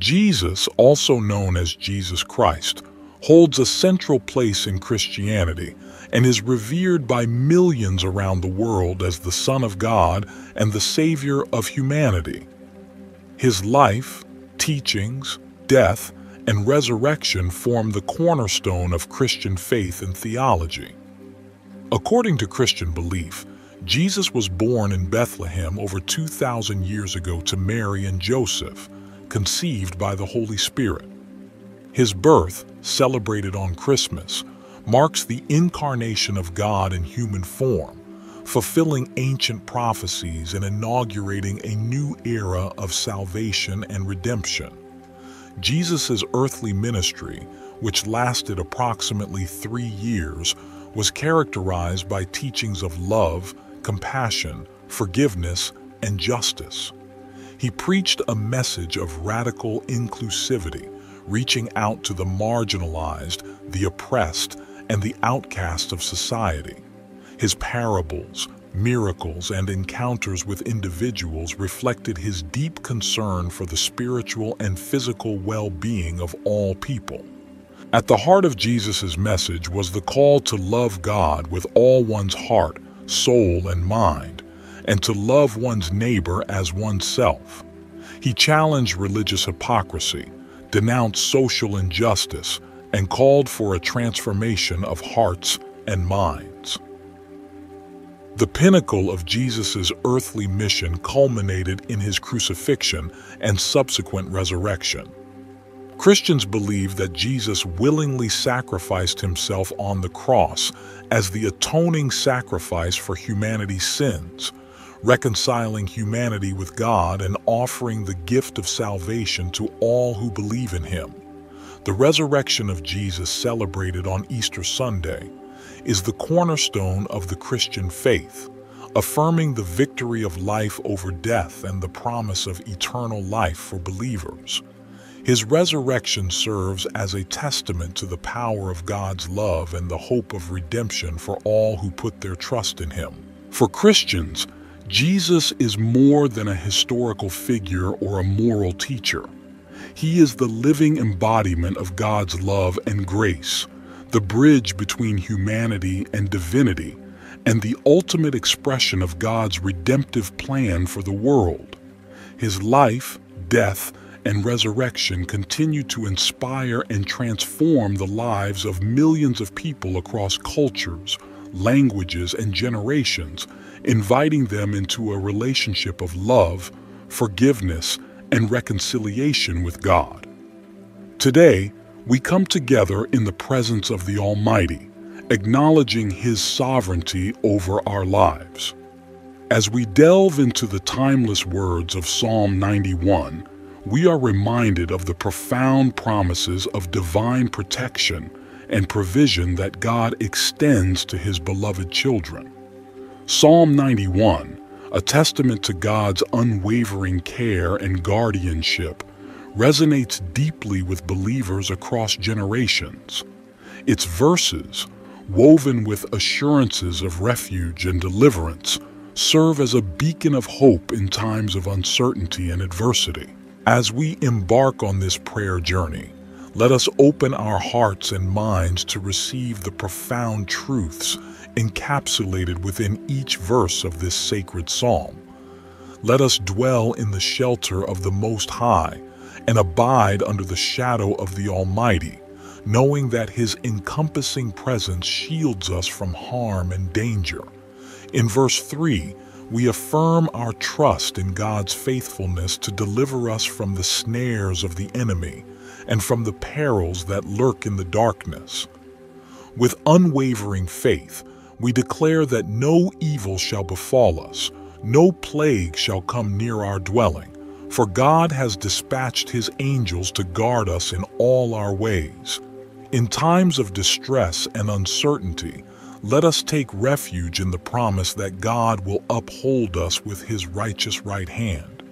Jesus, also known as Jesus Christ, holds a central place in Christianity and is revered by millions around the world as the Son of God and the Savior of humanity. His life, teachings, death, and resurrection form the cornerstone of Christian faith and theology. According to Christian belief, Jesus was born in Bethlehem over 2,000 years ago to Mary and Joseph, conceived by the Holy Spirit. His birth, celebrated on Christmas, marks the incarnation of God in human form, fulfilling ancient prophecies and inaugurating a new era of salvation and redemption. Jesus' earthly ministry, which lasted approximately 3 years, was characterized by teachings of love, compassion, forgiveness, and justice. He preached a message of radical inclusivity, reaching out to the marginalized, the oppressed, and the outcasts of society. His parables, miracles, and encounters with individuals reflected his deep concern for the spiritual and physical well-being of all people. At the heart of Jesus' message was the call to love God with all one's heart, soul, and mind, and to love one's neighbor as oneself. He challenged religious hypocrisy, denounced social injustice, and called for a transformation of hearts and minds. The pinnacle of Jesus' earthly mission culminated in his crucifixion and subsequent resurrection. Christians believe that Jesus willingly sacrificed himself on the cross as the atoning sacrifice for humanity's sins, reconciling humanity with God and offering the gift of salvation to all who believe in him. The resurrection of Jesus, celebrated on Easter Sunday, is the cornerstone of the Christian faith, affirming the victory of life over death and the promise of eternal life for believers. His resurrection serves as a testament to the power of God's love and the hope of redemption for all who put their trust in him. For Christians, Jesus is more than a historical figure or a moral teacher. He is the living embodiment of God's love and grace, the bridge between humanity and divinity, and the ultimate expression of God's redemptive plan for the world. His life, death, and resurrection continue to inspire and transform the lives of millions of people across cultures, languages, and generations, inviting them into a relationship of love, forgiveness, and reconciliation with God. Today, we come together in the presence of the Almighty, acknowledging His sovereignty over our lives. As we delve into the timeless words of Psalm 91, we are reminded of the profound promises of divine protection and provision that God extends to His beloved children. Psalm 91, a testament to God's unwavering care and guardianship, resonates deeply with believers across generations. Its verses, woven with assurances of refuge and deliverance, serve as a beacon of hope in times of uncertainty and adversity. As we embark on this prayer journey, let us open our hearts and minds to receive the profound truths encapsulated within each verse of this sacred psalm. Let us dwell in the shelter of the Most High and abide under the shadow of the Almighty, knowing that His encompassing presence shields us from harm and danger. In verse 3, we affirm our trust in God's faithfulness to deliver us from the snares of the enemy and from the perils that lurk in the darkness. With unwavering faith, we declare that no evil shall befall us, no plague shall come near our dwelling, for God has dispatched His angels to guard us in all our ways. In times of distress and uncertainty, let us take refuge in the promise that God will uphold us with His righteous right hand.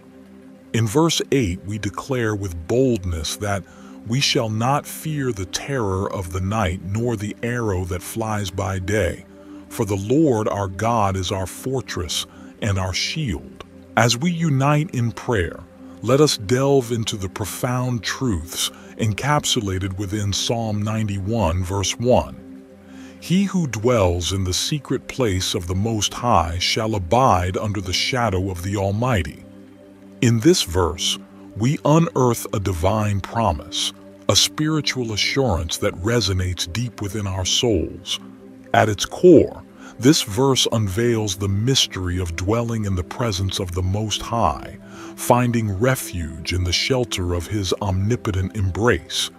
In verse 8, we declare with boldness that we shall not fear the terror of the night nor the arrow that flies by day, for the Lord our God is our fortress and our shield. As we unite in prayer, let us delve into the profound truths encapsulated within Psalm 91, verse 1. He who dwells in the secret place of the Most High shall abide under the shadow of the Almighty. In this verse, we unearth a divine promise, a spiritual assurance that resonates deep within our souls. At its core, this verse unveils the mystery of dwelling in the presence of the Most High, finding refuge in the shelter of His omnipotent embrace.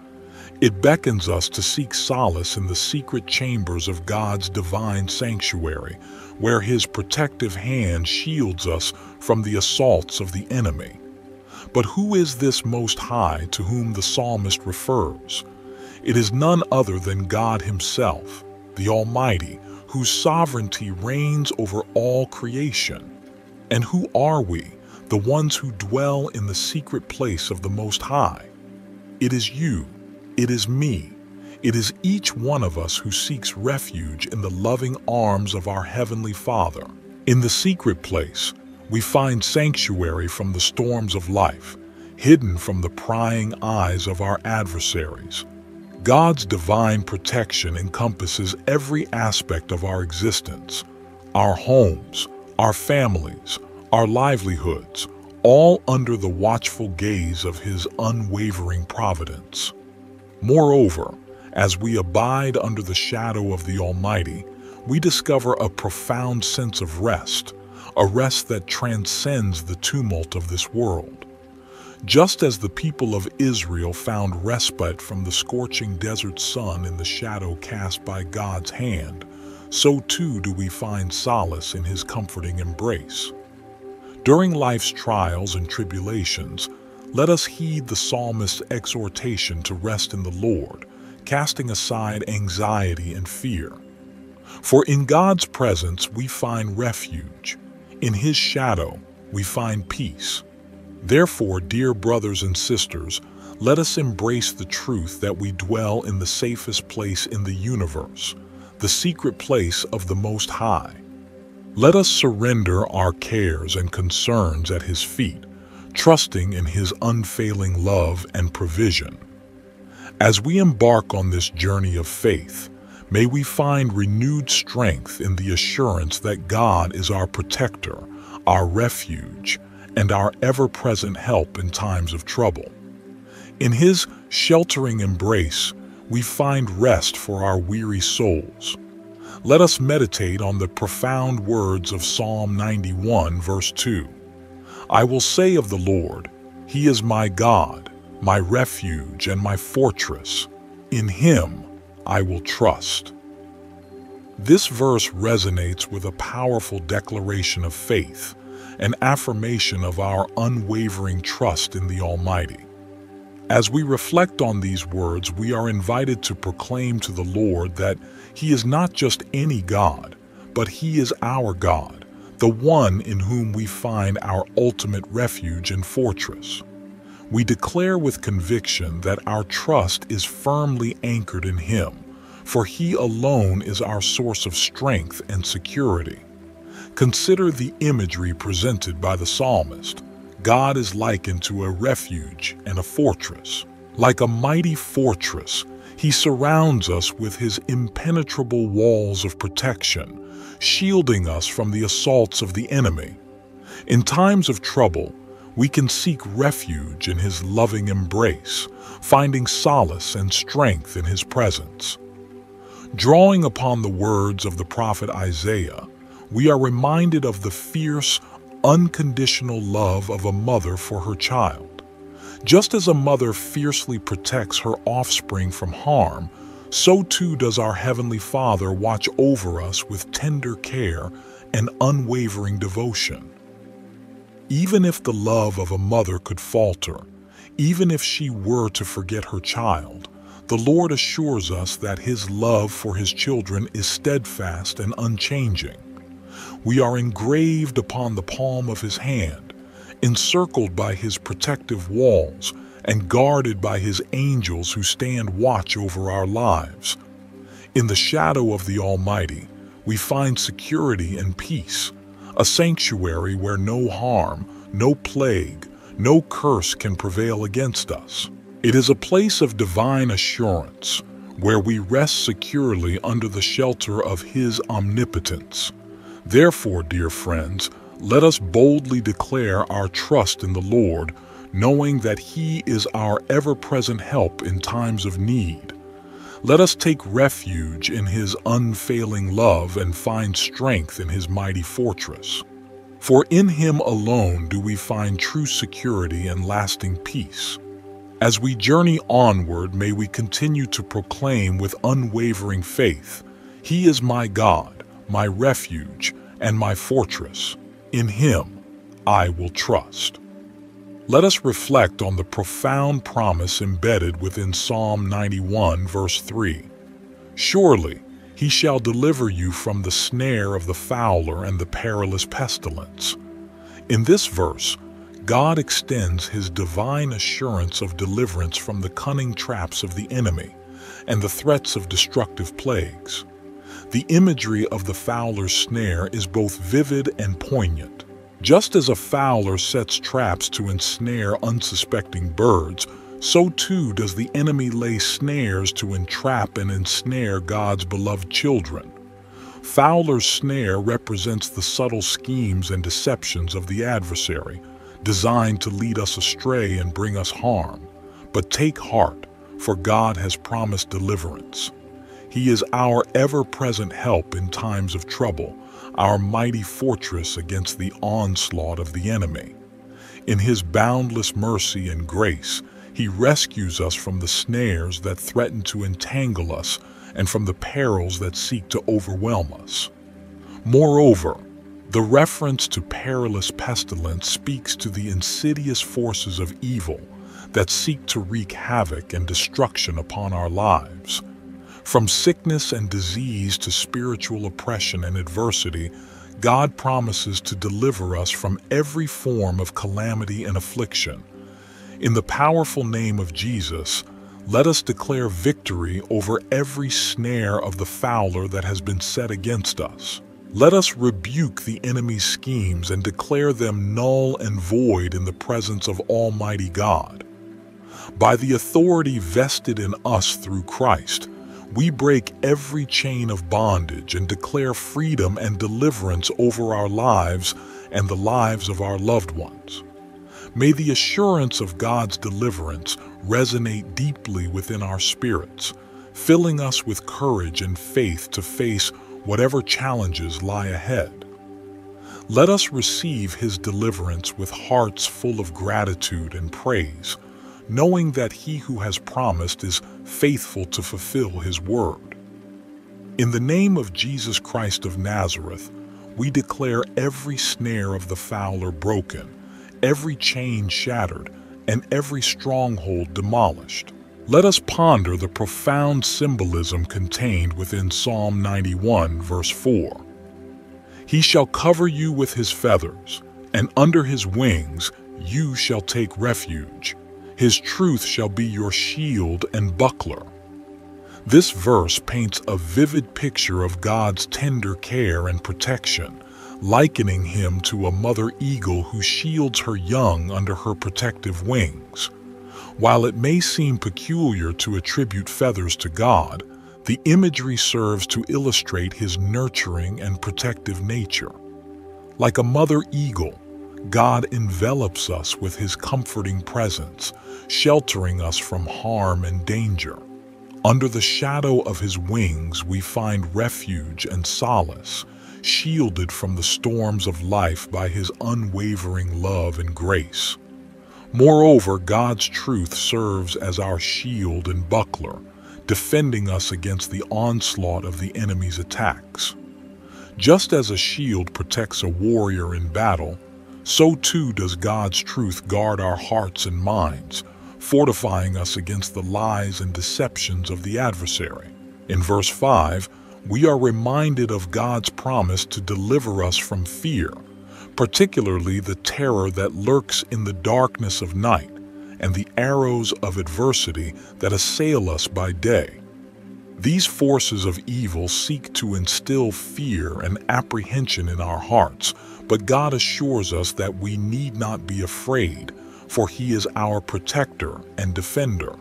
It beckons us to seek solace in the secret chambers of God's divine sanctuary, where His protective hand shields us from the assaults of the enemy. But who is this Most High to whom the psalmist refers? It is none other than God Himself, the Almighty, whose sovereignty reigns over all creation. And who are we, the ones who dwell in the secret place of the Most High? It is you, it is me, it is each one of us who seeks refuge in the loving arms of our Heavenly Father. In the secret place, we find sanctuary from the storms of life, hidden from the prying eyes of our adversaries. God's divine protection encompasses every aspect of our existence, our homes, our families, our livelihoods, all under the watchful gaze of His unwavering providence. Moreover, as we abide under the shadow of the Almighty, we discover a profound sense of rest, a rest that transcends the tumult of this world. Just as the people of Israel found respite from the scorching desert sun in the shadow cast by God's hand, so too do we find solace in His comforting embrace. During life's trials and tribulations, let us heed the psalmist's exhortation to rest in the Lord, casting aside anxiety and fear. For in God's presence we find refuge. In His shadow, we find peace. Therefore, dear brothers and sisters, let us embrace the truth that we dwell in the safest place in the universe, the secret place of the Most High. Let us surrender our cares and concerns at His feet, trusting in His unfailing love and provision. As we embark on this journey of faith, may we find renewed strength in the assurance that God is our protector, our refuge, and our ever-present help in times of trouble. In His sheltering embrace, we find rest for our weary souls. Let us meditate on the profound words of Psalm 91, verse 2. I will say of the Lord, He is my God, my refuge, and my fortress. In Him I will trust. This verse resonates with a powerful declaration of faith, an affirmation of our unwavering trust in the Almighty. As we reflect on these words, we are invited to proclaim to the Lord that He is not just any God, but He is our God, the one in whom we find our ultimate refuge and fortress. We declare with conviction that our trust is firmly anchored in Him, for He alone is our source of strength and security. Consider the imagery presented by the psalmist. God is likened to a refuge and a fortress. Like a mighty fortress, He surrounds us with His impenetrable walls of protection, shielding us from the assaults of the enemy. In times of trouble, we can seek refuge in His loving embrace, finding solace and strength in His presence. Drawing upon the words of the prophet Isaiah, we are reminded of the fierce, unconditional love of a mother for her child. Just as a mother fiercely protects her offspring from harm, so too does our Heavenly Father watch over us with tender care and unwavering devotion. Even if the love of a mother could falter, even if she were to forget her child, the Lord assures us that His love for His children is steadfast and unchanging. We are engraved upon the palm of His hand, encircled by His protective walls, and guarded by His angels who stand watch over our lives. In the shadow of the Almighty, we find security and peace, a sanctuary where no harm, no plague, no curse can prevail against us. It is a place of divine assurance, where we rest securely under the shelter of His omnipotence. Therefore, dear friends, let us boldly declare our trust in the Lord, knowing that He is our ever-present help in times of need. Let us take refuge in His unfailing love and find strength in His mighty fortress. For in Him alone do we find true security and lasting peace. As we journey onward, may we continue to proclaim with unwavering faith, He is my God, my refuge, and my fortress. In Him I will trust. Let us reflect on the profound promise embedded within Psalm 91, verse 3. Surely He shall deliver you from the snare of the fowler and the perilous pestilence. In this verse, God extends His divine assurance of deliverance from the cunning traps of the enemy and the threats of destructive plagues. The imagery of the fowler's snare is both vivid and poignant. Just as a fowler sets traps to ensnare unsuspecting birds, so too does the enemy lay snares to entrap and ensnare God's beloved children. Fowler's snare represents the subtle schemes and deceptions of the adversary, designed to lead us astray and bring us harm. But take heart, for God has promised deliverance. He is our ever-present help in times of trouble, our mighty fortress against the onslaught of the enemy. In His boundless mercy and grace, He rescues us from the snares that threaten to entangle us and from the perils that seek to overwhelm us. Moreover, the reference to perilous pestilence speaks to the insidious forces of evil that seek to wreak havoc and destruction upon our lives. From sickness and disease to spiritual oppression and adversity, God promises to deliver us from every form of calamity and affliction. In the powerful name of Jesus, let us declare victory over every snare of the fowler that has been set against us. Let us rebuke the enemy's schemes and declare them null and void in the presence of Almighty God. By the authority vested in us through Christ, we break every chain of bondage and declare freedom and deliverance over our lives and the lives of our loved ones. May the assurance of God's deliverance resonate deeply within our spirits, filling us with courage and faith to face whatever challenges lie ahead. Let us receive His deliverance with hearts full of gratitude and praise, knowing that He who has promised is faithful to fulfill His word. In the name of Jesus Christ of Nazareth, we declare every snare of the fowler broken, every chain shattered, and every stronghold demolished. Let us ponder the profound symbolism contained within Psalm 91, verse 4. He shall cover you with His feathers, and under His wings you shall take refuge. His truth shall be your shield and buckler. This verse paints a vivid picture of God's tender care and protection, likening Him to a mother eagle who shields her young under her protective wings. While it may seem peculiar to attribute feathers to God, the imagery serves to illustrate His nurturing and protective nature. Like a mother eagle, God envelops us with His comforting presence, sheltering us from harm and danger. Under the shadow of His wings, we find refuge and solace, shielded from the storms of life by His unwavering love and grace. Moreover, God's truth serves as our shield and buckler, defending us against the onslaught of the enemy's attacks. Just as a shield protects a warrior in battle, so too does God's truth guard our hearts and minds, fortifying us against the lies and deceptions of the adversary. In verse 5, we are reminded of God's promise to deliver us from fear, particularly the terror that lurks in the darkness of night and the arrows of adversity that assail us by day. These forces of evil seek to instill fear and apprehension in our hearts, but God assures us that we need not be afraid, for he is our protector and defender.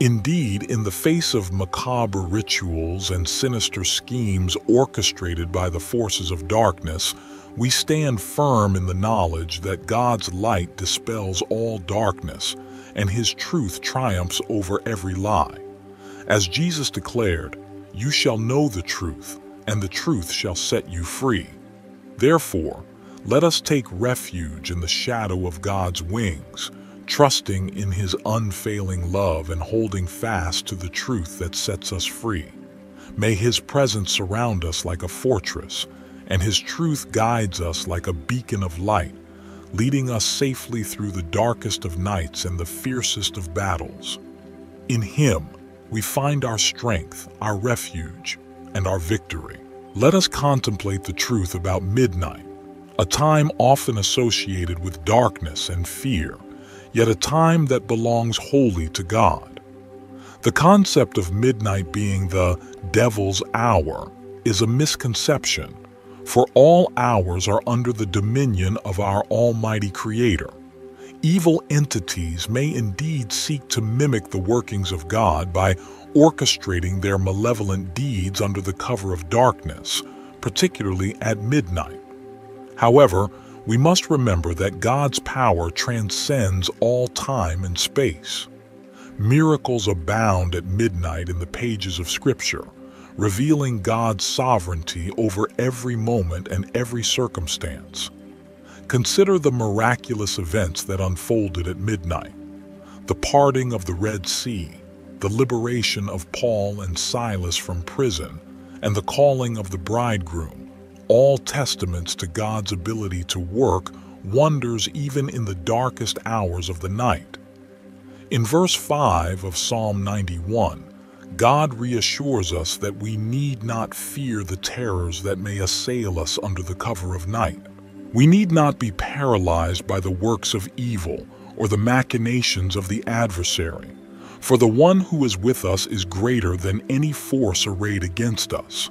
Indeed, in the face of macabre rituals and sinister schemes orchestrated by the forces of darkness, we stand firm in the knowledge that God's light dispels all darkness, and his truth triumphs over every lie. As Jesus declared, "You shall know the truth, and the truth shall set you free." Therefore, let us take refuge in the shadow of God's wings, trusting in his unfailing love and holding fast to the truth that sets us free. May his presence surround us like a fortress, and his truth guides us like a beacon of light, leading us safely through the darkest of nights and the fiercest of battles. In him, we find our strength, our refuge, and our victory. Let us contemplate the truth about midnight, a time often associated with darkness and fear, yet a time that belongs wholly to God. The concept of midnight being the devil's hour is a misconception, for all hours are under the dominion of our Almighty Creator. Evil entities may indeed seek to mimic the workings of God by orchestrating their malevolent deeds under the cover of darkness, particularly at midnight. However, we must remember that God's power transcends all time and space. Miracles abound at midnight in the pages of Scripture, revealing God's sovereignty over every moment and every circumstance. Consider the miraculous events that unfolded at midnight: the parting of the Red Sea, the liberation of Paul and Silas from prison, and the calling of the bridegroom, all testaments to God's ability to work wonders even in the darkest hours of the night. In verse 5 of Psalm 91, God reassures us that we need not fear the terrors that may assail us under the cover of night. We need not be paralyzed by the works of evil or the machinations of the adversary, for the one who is with us is greater than any force arrayed against us.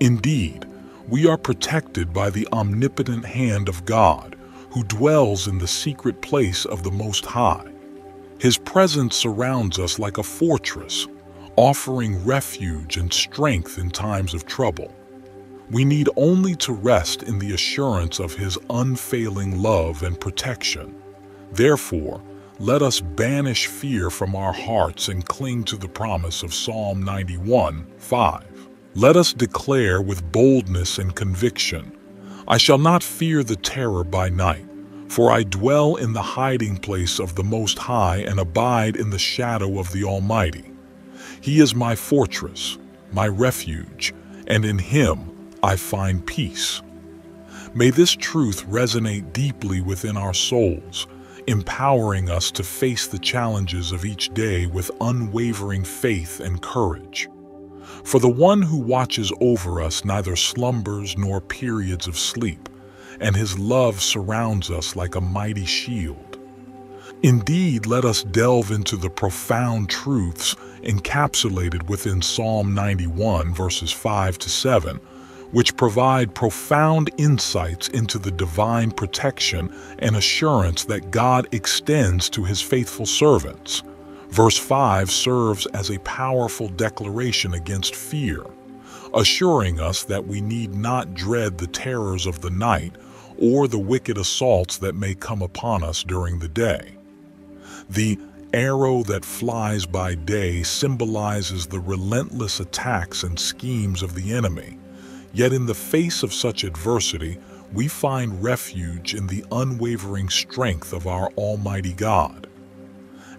Indeed, we are protected by the omnipotent hand of God, who dwells in the secret place of the Most High. His presence surrounds us like a fortress, offering refuge and strength in times of trouble. We need only to rest in the assurance of his unfailing love and protection. Therefore, let us banish fear from our hearts and cling to the promise of Psalm 91:5. Let us declare with boldness and conviction, "I shall not fear the terror by night, for I dwell in the hiding place of the Most High and abide in the shadow of the Almighty. He is my fortress, my refuge, and in him I find peace." May this truth resonate deeply within our souls, empowering us to face the challenges of each day with unwavering faith and courage. For the one who watches over us neither slumbers nor periods of sleep, and his love surrounds us like a mighty shield. Indeed, let us delve into the profound truths encapsulated within Psalm 91, verses 5 to 7, which provide profound insights into the divine protection and assurance that God extends to his faithful servants. Verse 5 serves as a powerful declaration against fear, assuring us that we need not dread the terrors of the night or the wicked assaults that may come upon us during the day. The arrow that flies by day symbolizes the relentless attacks and schemes of the enemy. Yet in the face of such adversity, we find refuge in the unwavering strength of our Almighty God.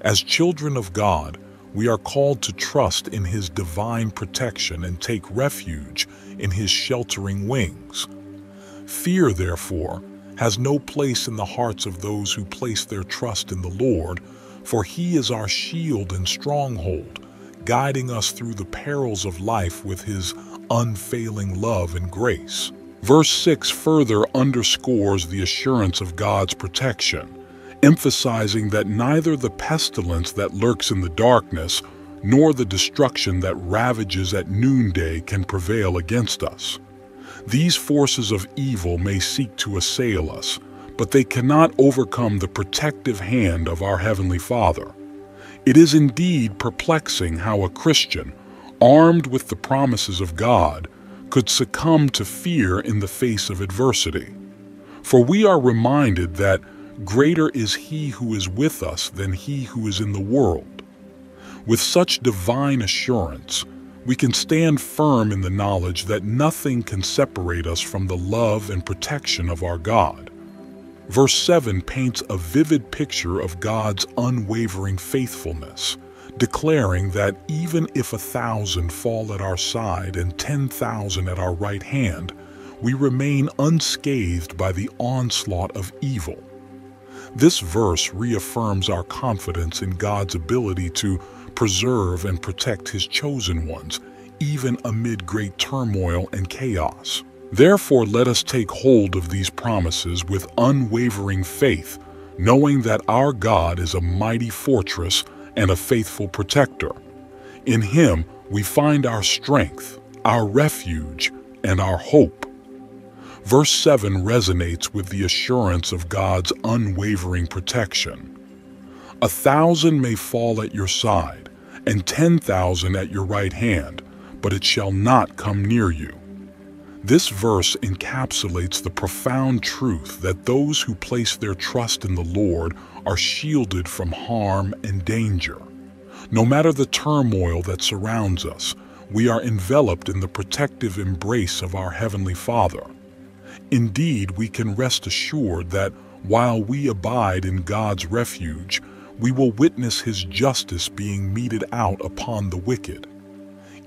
As children of God, we are called to trust in his divine protection and take refuge in his sheltering wings. Fear, therefore, has no place in the hearts of those who place their trust in the Lord, for he is our shield and stronghold, guiding us through the perils of life with his unfailing love and grace. Verse 6 further underscores the assurance of God's protection, emphasizing that neither the pestilence that lurks in the darkness nor the destruction that ravages at noonday can prevail against us. These forces of evil may seek to assail us, but they cannot overcome the protective hand of our Heavenly Father. It is indeed perplexing how a Christian, armed with the promises of God, could succumb to fear in the face of adversity. For we are reminded that greater is He who is with us than he who is in the world. With such divine assurance, we can stand firm in the knowledge that nothing can separate us from the love and protection of our God. Verse 7 paints a vivid picture of God's unwavering faithfulness, declaring that even if 1,000 fall at our side and 10,000 at our right hand, we remain unscathed by the onslaught of evil. This verse reaffirms our confidence in God's ability to preserve and protect His chosen ones, even amid great turmoil and chaos. Therefore, let us take hold of these promises with unwavering faith, knowing that our God is a mighty fortress and a faithful protector. In Him, we find our strength, our refuge, and our hope. Verse 7 resonates with the assurance of God's unwavering protection. 1,000 may fall at your side, and 10,000 at your right hand, but it shall not come near you. This verse encapsulates the profound truth that those who place their trust in the Lord are shielded from harm and danger. No matter the turmoil that surrounds us, we are enveloped in the protective embrace of our Heavenly Father. Indeed, we can rest assured that while we abide in God's refuge, we will witness His justice being meted out upon the wicked.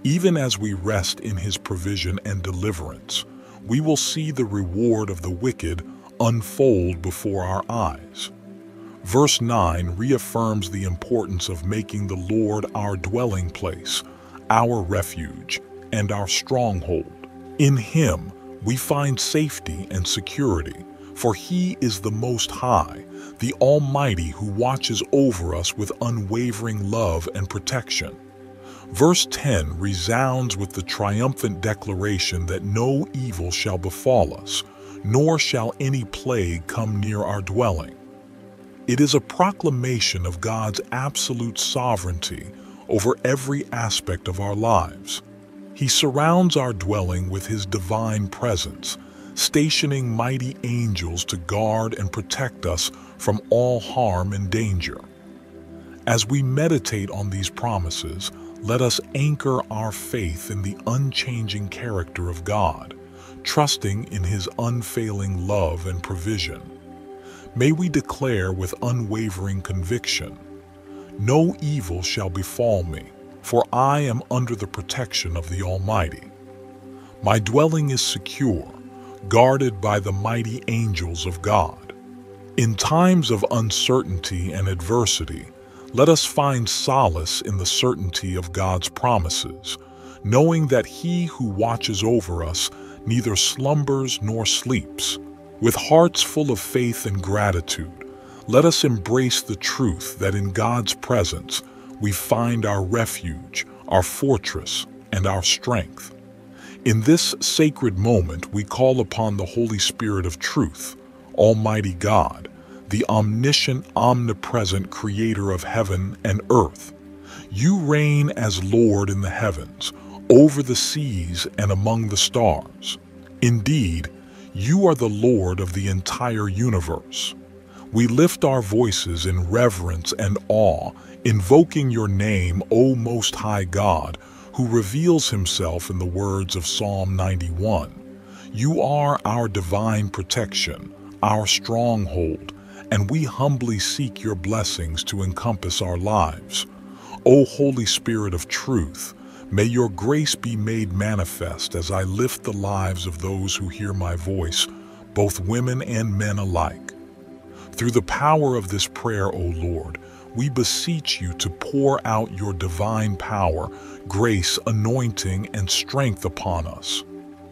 Even as we rest in His provision and deliverance, we will see the reward of the wicked unfold before our eyes. Verse 9 reaffirms the importance of making the Lord our dwelling place, our refuge, and our stronghold. In Him, we find safety and security, for He is the Most High, the Almighty who watches over us with unwavering love and protection. Verse 10 resounds with the triumphant declaration that no evil shall befall us, nor shall any plague come near our dwelling. It is a proclamation of God's absolute sovereignty over every aspect of our lives. He surrounds our dwelling with His divine presence, stationing mighty angels to guard and protect us from all harm and danger. As we meditate on these promises, let us anchor our faith in the unchanging character of God, trusting in His unfailing love and provision. May we declare with unwavering conviction, "No evil shall befall me, for I am under the protection of the Almighty. My dwelling is secure, guarded by the mighty angels of God." In times of uncertainty and adversity, let us find solace in the certainty of God's promises, knowing that He who watches over us neither slumbers nor sleeps. With hearts full of faith and gratitude, let us embrace the truth that in God's presence, we find our refuge, our fortress, and our strength. In this sacred moment, we call upon the Holy Spirit of Truth, Almighty God, the omniscient, omnipresent Creator of heaven and earth. You reign as Lord in the heavens, over the seas, and among the stars. Indeed, you are the Lord of the entire universe. We lift our voices in reverence and awe, invoking your name, O Most High God, who reveals Himself in the words of Psalm 91. You are our divine protection, our stronghold, and we humbly seek your blessings to encompass our lives. O Holy Spirit of Truth, may your grace be made manifest as I lift the lives of those who hear my voice, both women and men alike. Through the power of this prayer, O Lord, we beseech you to pour out your divine power, grace, anointing, and strength upon us.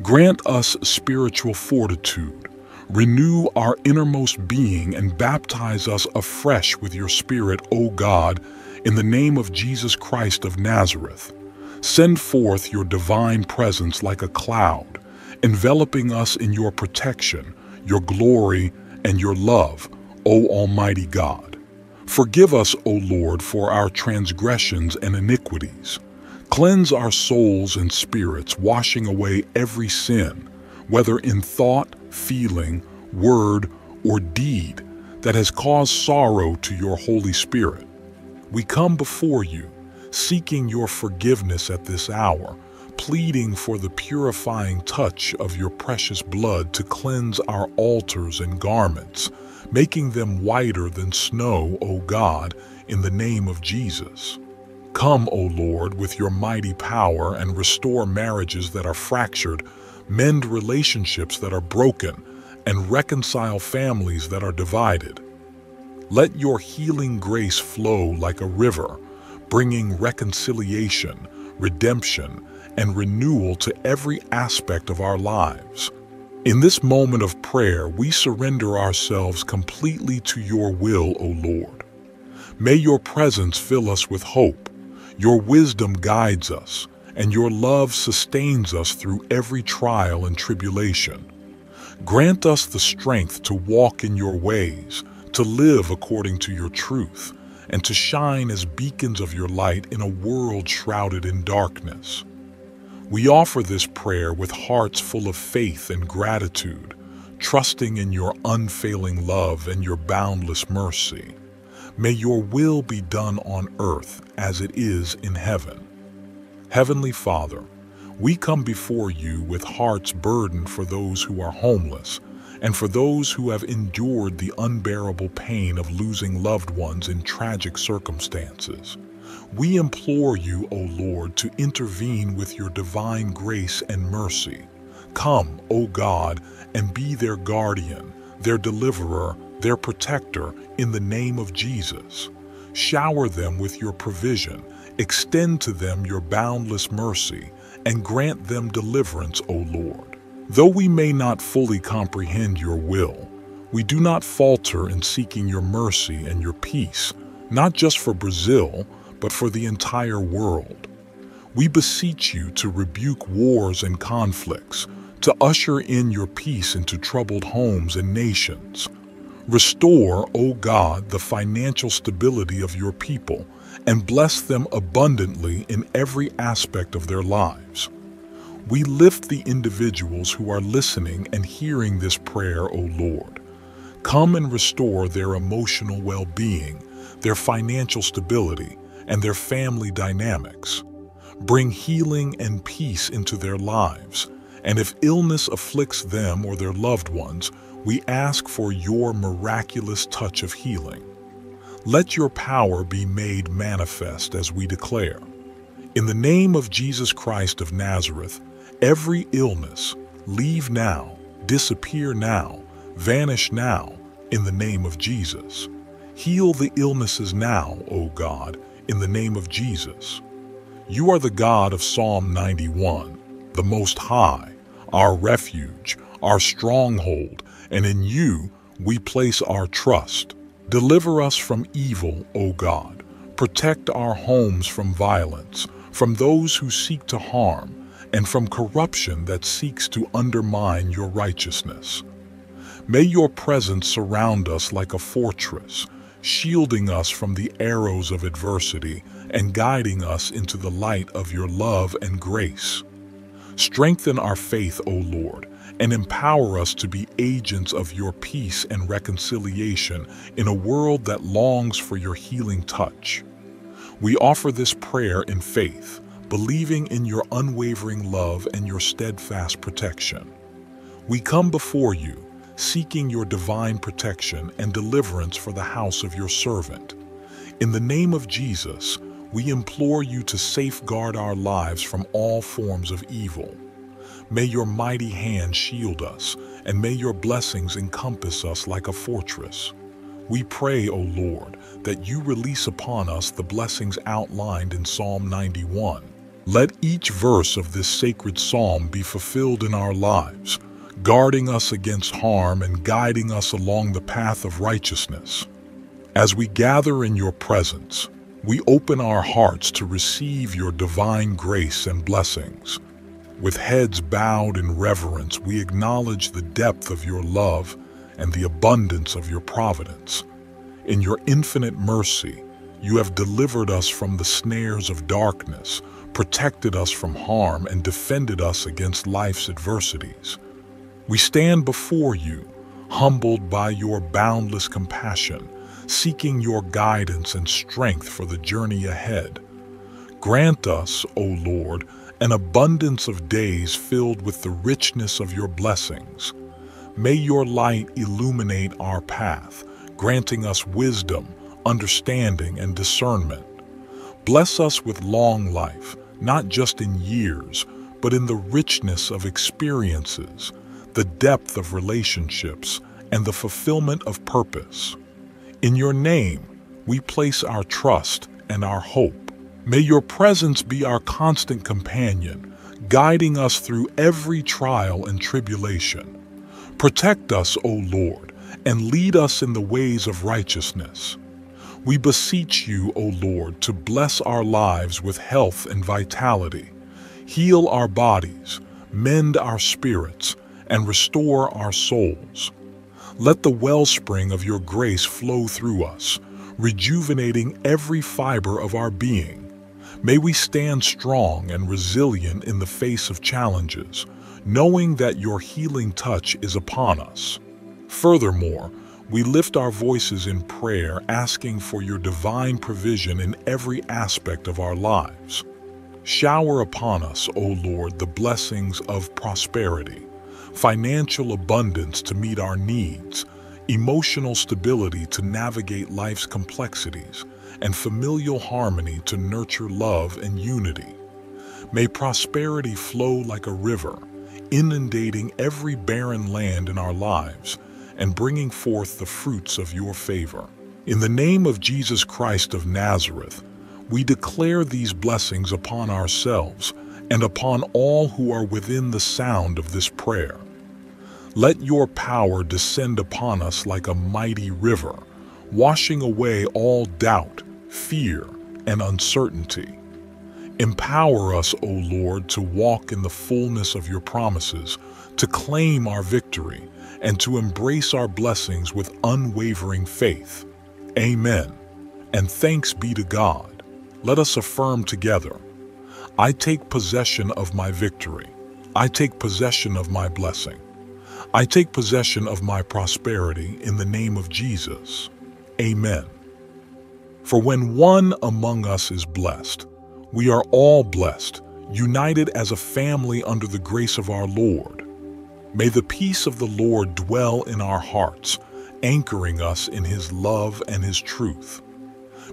Grant us spiritual fortitude, renew our innermost being, and baptize us afresh with your Spirit, O God, in the name of Jesus Christ of Nazareth. Send forth your divine presence like a cloud, enveloping us in your protection, your glory, and your love, O Almighty God. Forgive us, O Lord, for our transgressions and iniquities. Cleanse our souls and spirits, washing away every sin, whether in thought, feeling, word, or deed that has caused sorrow to your Holy Spirit. We come before you, seeking your forgiveness at this hour, pleading for the purifying touch of your precious blood to cleanse our altars and garments, making them whiter than snow, O God, in the name of Jesus. Come, O Lord, with your mighty power and restore marriages that are fractured, mend relationships that are broken, and reconcile families that are divided. Let your healing grace flow like a river, bringing reconciliation, redemption, and renewal to every aspect of our lives. In this moment of prayer, we surrender ourselves completely to your will, O Lord. May your presence fill us with hope, your wisdom guides us, and your love sustains us through every trial and tribulation. Grant us the strength to walk in your ways, to live according to your truth, and to shine as beacons of your light in a world shrouded in darkness. We offer this prayer with hearts full of faith and gratitude, trusting in your unfailing love and your boundless mercy. May your will be done on earth as it is in heaven. Heavenly Father, we come before you with hearts burdened for those who are homeless and for those who have endured the unbearable pain of losing loved ones in tragic circumstances. We implore you, O Lord, to intervene with your divine grace and mercy. Come, O God, and be their guardian, their deliverer, their protector, in the name of Jesus. Shower them with your provision, extend to them your boundless mercy, and grant them deliverance, O Lord. Though we may not fully comprehend your will, we do not falter in seeking your mercy and your peace, not just for Brazil, but for the entire world. We beseech you to rebuke wars and conflicts, to usher in your peace into troubled homes and nations. Restore, O God, the financial stability of your people, and bless them abundantly in every aspect of their lives. We lift the individuals who are listening and hearing this prayer, O Lord. Come and restore their emotional well-being, their financial stability, and their family dynamics. Bring healing and peace into their lives, and if illness afflicts them or their loved ones, we ask for your miraculous touch of healing. Let your power be made manifest as we declare. In the name of Jesus Christ of Nazareth, every illness, leave now, disappear now, vanish now, in the name of Jesus. Heal the illnesses now, O God, in the name of Jesus. You are the God of Psalm 91, the Most High, our refuge, our stronghold, and in you we place our trust. Deliver us from evil, O God. Protect our homes from violence, from those who seek to harm, and from corruption that seeks to undermine your righteousness. May your presence surround us like a fortress, shielding us from the arrows of adversity and guiding us into the light of your love and grace. Strengthen our faith, O Lord, and empower us to be agents of your peace and reconciliation in a world that longs for your healing touch. We offer this prayer in faith, believing in your unwavering love and your steadfast protection. We come before you, seeking your divine protection and deliverance for the house of your servant. In the name of Jesus, we implore you to safeguard our lives from all forms of evil. May your mighty hand shield us, and may your blessings encompass us like a fortress. We pray, O Lord, that you release upon us the blessings outlined in Psalm 91. Let each verse of this sacred psalm be fulfilled in our lives, guarding us against harm and guiding us along the path of righteousness. As we gather in your presence, we open our hearts to receive your divine grace and blessings. With heads bowed in reverence, we acknowledge the depth of your love and the abundance of your providence. In your infinite mercy, you have delivered us from the snares of darkness, protected us from harm, and defended us against life's adversities. We stand before you, humbled by your boundless compassion, seeking your guidance and strength for the journey ahead. Grant us, O Lord, an abundance of days filled with the richness of your blessings. May your light illuminate our path, granting us wisdom, understanding, and discernment. Bless us with long life, not just in years, but in the richness of experiences, the depth of relationships, and the fulfillment of purpose. In your name, we place our trust and our hope. May your presence be our constant companion, guiding us through every trial and tribulation. Protect us, O Lord, and lead us in the ways of righteousness. We beseech you, O Lord, to bless our lives with health and vitality, heal our bodies, mend our spirits, and restore our souls. Let the wellspring of your grace flow through us, rejuvenating every fiber of our being. May we stand strong and resilient in the face of challenges, knowing that your healing touch is upon us. Furthermore, we lift our voices in prayer, asking for your divine provision in every aspect of our lives. Shower upon us, O Lord, the blessings of prosperity, financial abundance to meet our needs, emotional stability to navigate life's complexities, and familial harmony to nurture love and unity. May prosperity flow like a river, inundating every barren land in our lives and bringing forth the fruits of your favor. In the name of Jesus Christ of Nazareth, we declare these blessings upon ourselves and upon all who are within the sound of this prayer. Let your power descend upon us like a mighty river, washing away all doubt, fear, and uncertainty. Empower us, O Lord, to walk in the fullness of your promises, to claim our victory, and to embrace our blessings with unwavering faith. Amen. And thanks be to God. Let us affirm together. I take possession of my victory. I take possession of my blessing. I take possession of my prosperity in the name of Jesus. Amen. For when one among us is blessed, we are all blessed, united as a family under the grace of our Lord. May the peace of the Lord dwell in our hearts, anchoring us in his love and his truth.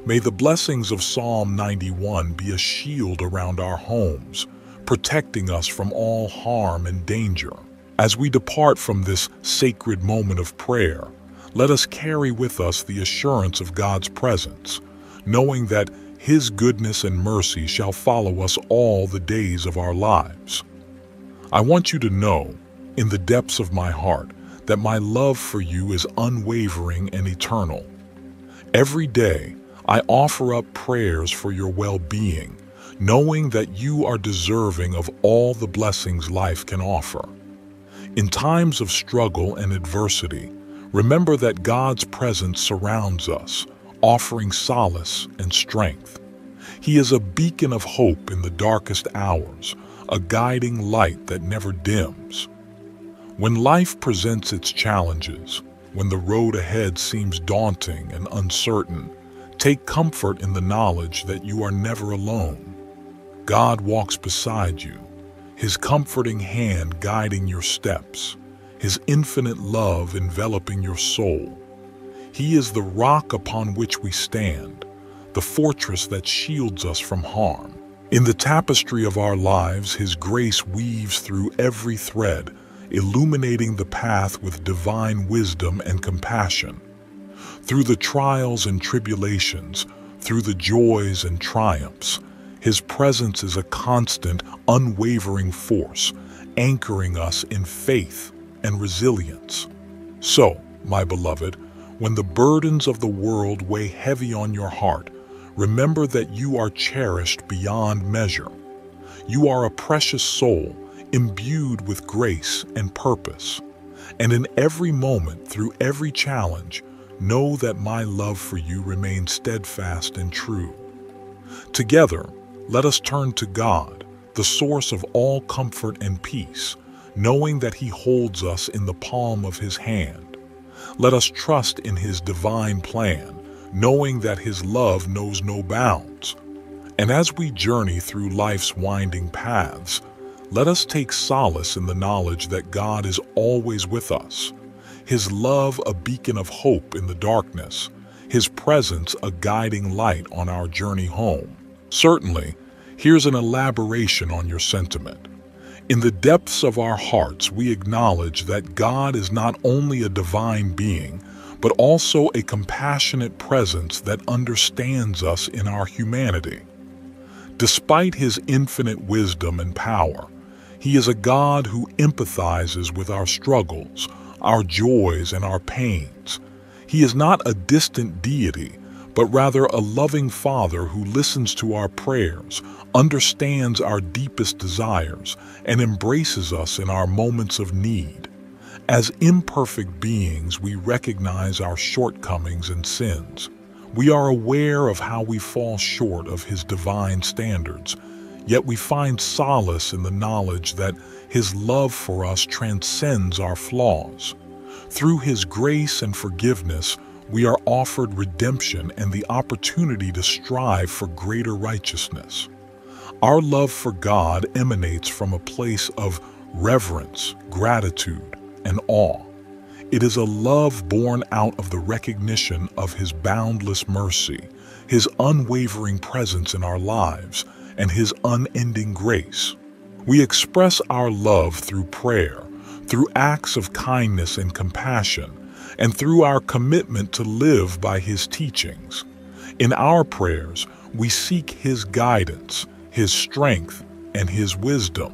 May the blessings of Psalm 91 be a shield around our homes, protecting us from all harm and danger. As we depart from this sacred moment of prayer, let us carry with us the assurance of God's presence, knowing that his goodness and mercy shall follow us all the days of our lives. I want you to know, in the depths of my heart, that my love for you is unwavering and eternal. Every day, I offer up prayers for your well-being, knowing that you are deserving of all the blessings life can offer. In times of struggle and adversity, remember that God's presence surrounds us, offering solace and strength. He is a beacon of hope in the darkest hours, a guiding light that never dims. When life presents its challenges, when the road ahead seems daunting and uncertain, take comfort in the knowledge that you are never alone. God walks beside you, his comforting hand guiding your steps, his infinite love enveloping your soul. He is the rock upon which we stand, the fortress that shields us from harm. In the tapestry of our lives, his grace weaves through every thread, illuminating the path with divine wisdom and compassion. Through the trials and tribulations, through the joys and triumphs, his presence is a constant, unwavering force, anchoring us in faith and resilience. So, my beloved, when the burdens of the world weigh heavy on your heart, remember that you are cherished beyond measure. You are a precious soul, imbued with grace and purpose. And in every moment, through every challenge, know that my love for you remains steadfast and true. Together, let us turn to God, the source of all comfort and peace, knowing that He holds us in the palm of His hand. Let us trust in His divine plan, knowing that His love knows no bounds. And as we journey through life's winding paths, let us take solace in the knowledge that God is always with us, His love a beacon of hope in the darkness, His presence a guiding light on our journey home. Certainly, here's an elaboration on your sentiment. In the depths of our hearts, we acknowledge that God is not only a divine being, but also a compassionate presence that understands us in our humanity. Despite His infinite wisdom and power, He is a God who empathizes with our struggles, our joys, and our pains. He is not a distant deity, but rather a loving Father who listens to our prayers, understands our deepest desires, and embraces us in our moments of need. As imperfect beings, we recognize our shortcomings and sins. We are aware of how we fall short of His divine standards, yet we find solace in the knowledge that His love for us transcends our flaws. Through His grace and forgiveness, we are offered redemption and the opportunity to strive for greater righteousness. Our love for God emanates from a place of reverence, gratitude, and awe. It is a love born out of the recognition of His boundless mercy, His unwavering presence in our lives, and His unending grace. We express our love through prayer, through acts of kindness and compassion, and through our commitment to live by His teachings. In our prayers, we seek His guidance, His strength, and His wisdom.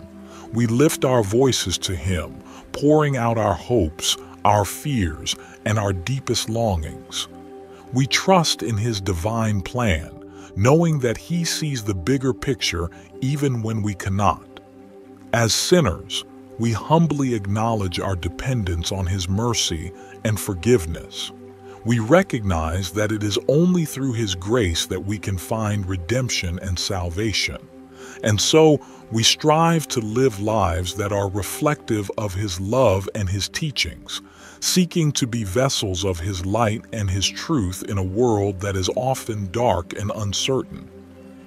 We lift our voices to Him, pouring out our hopes, our fears, and our deepest longings. We trust in His divine plan, knowing that He sees the bigger picture even when we cannot. As sinners, we humbly acknowledge our dependence on His mercy and forgiveness. We recognize that it is only through His grace that we can find redemption and salvation. And so, we strive to live lives that are reflective of His love and His teachings, seeking to be vessels of His light and His truth in a world that is often dark and uncertain.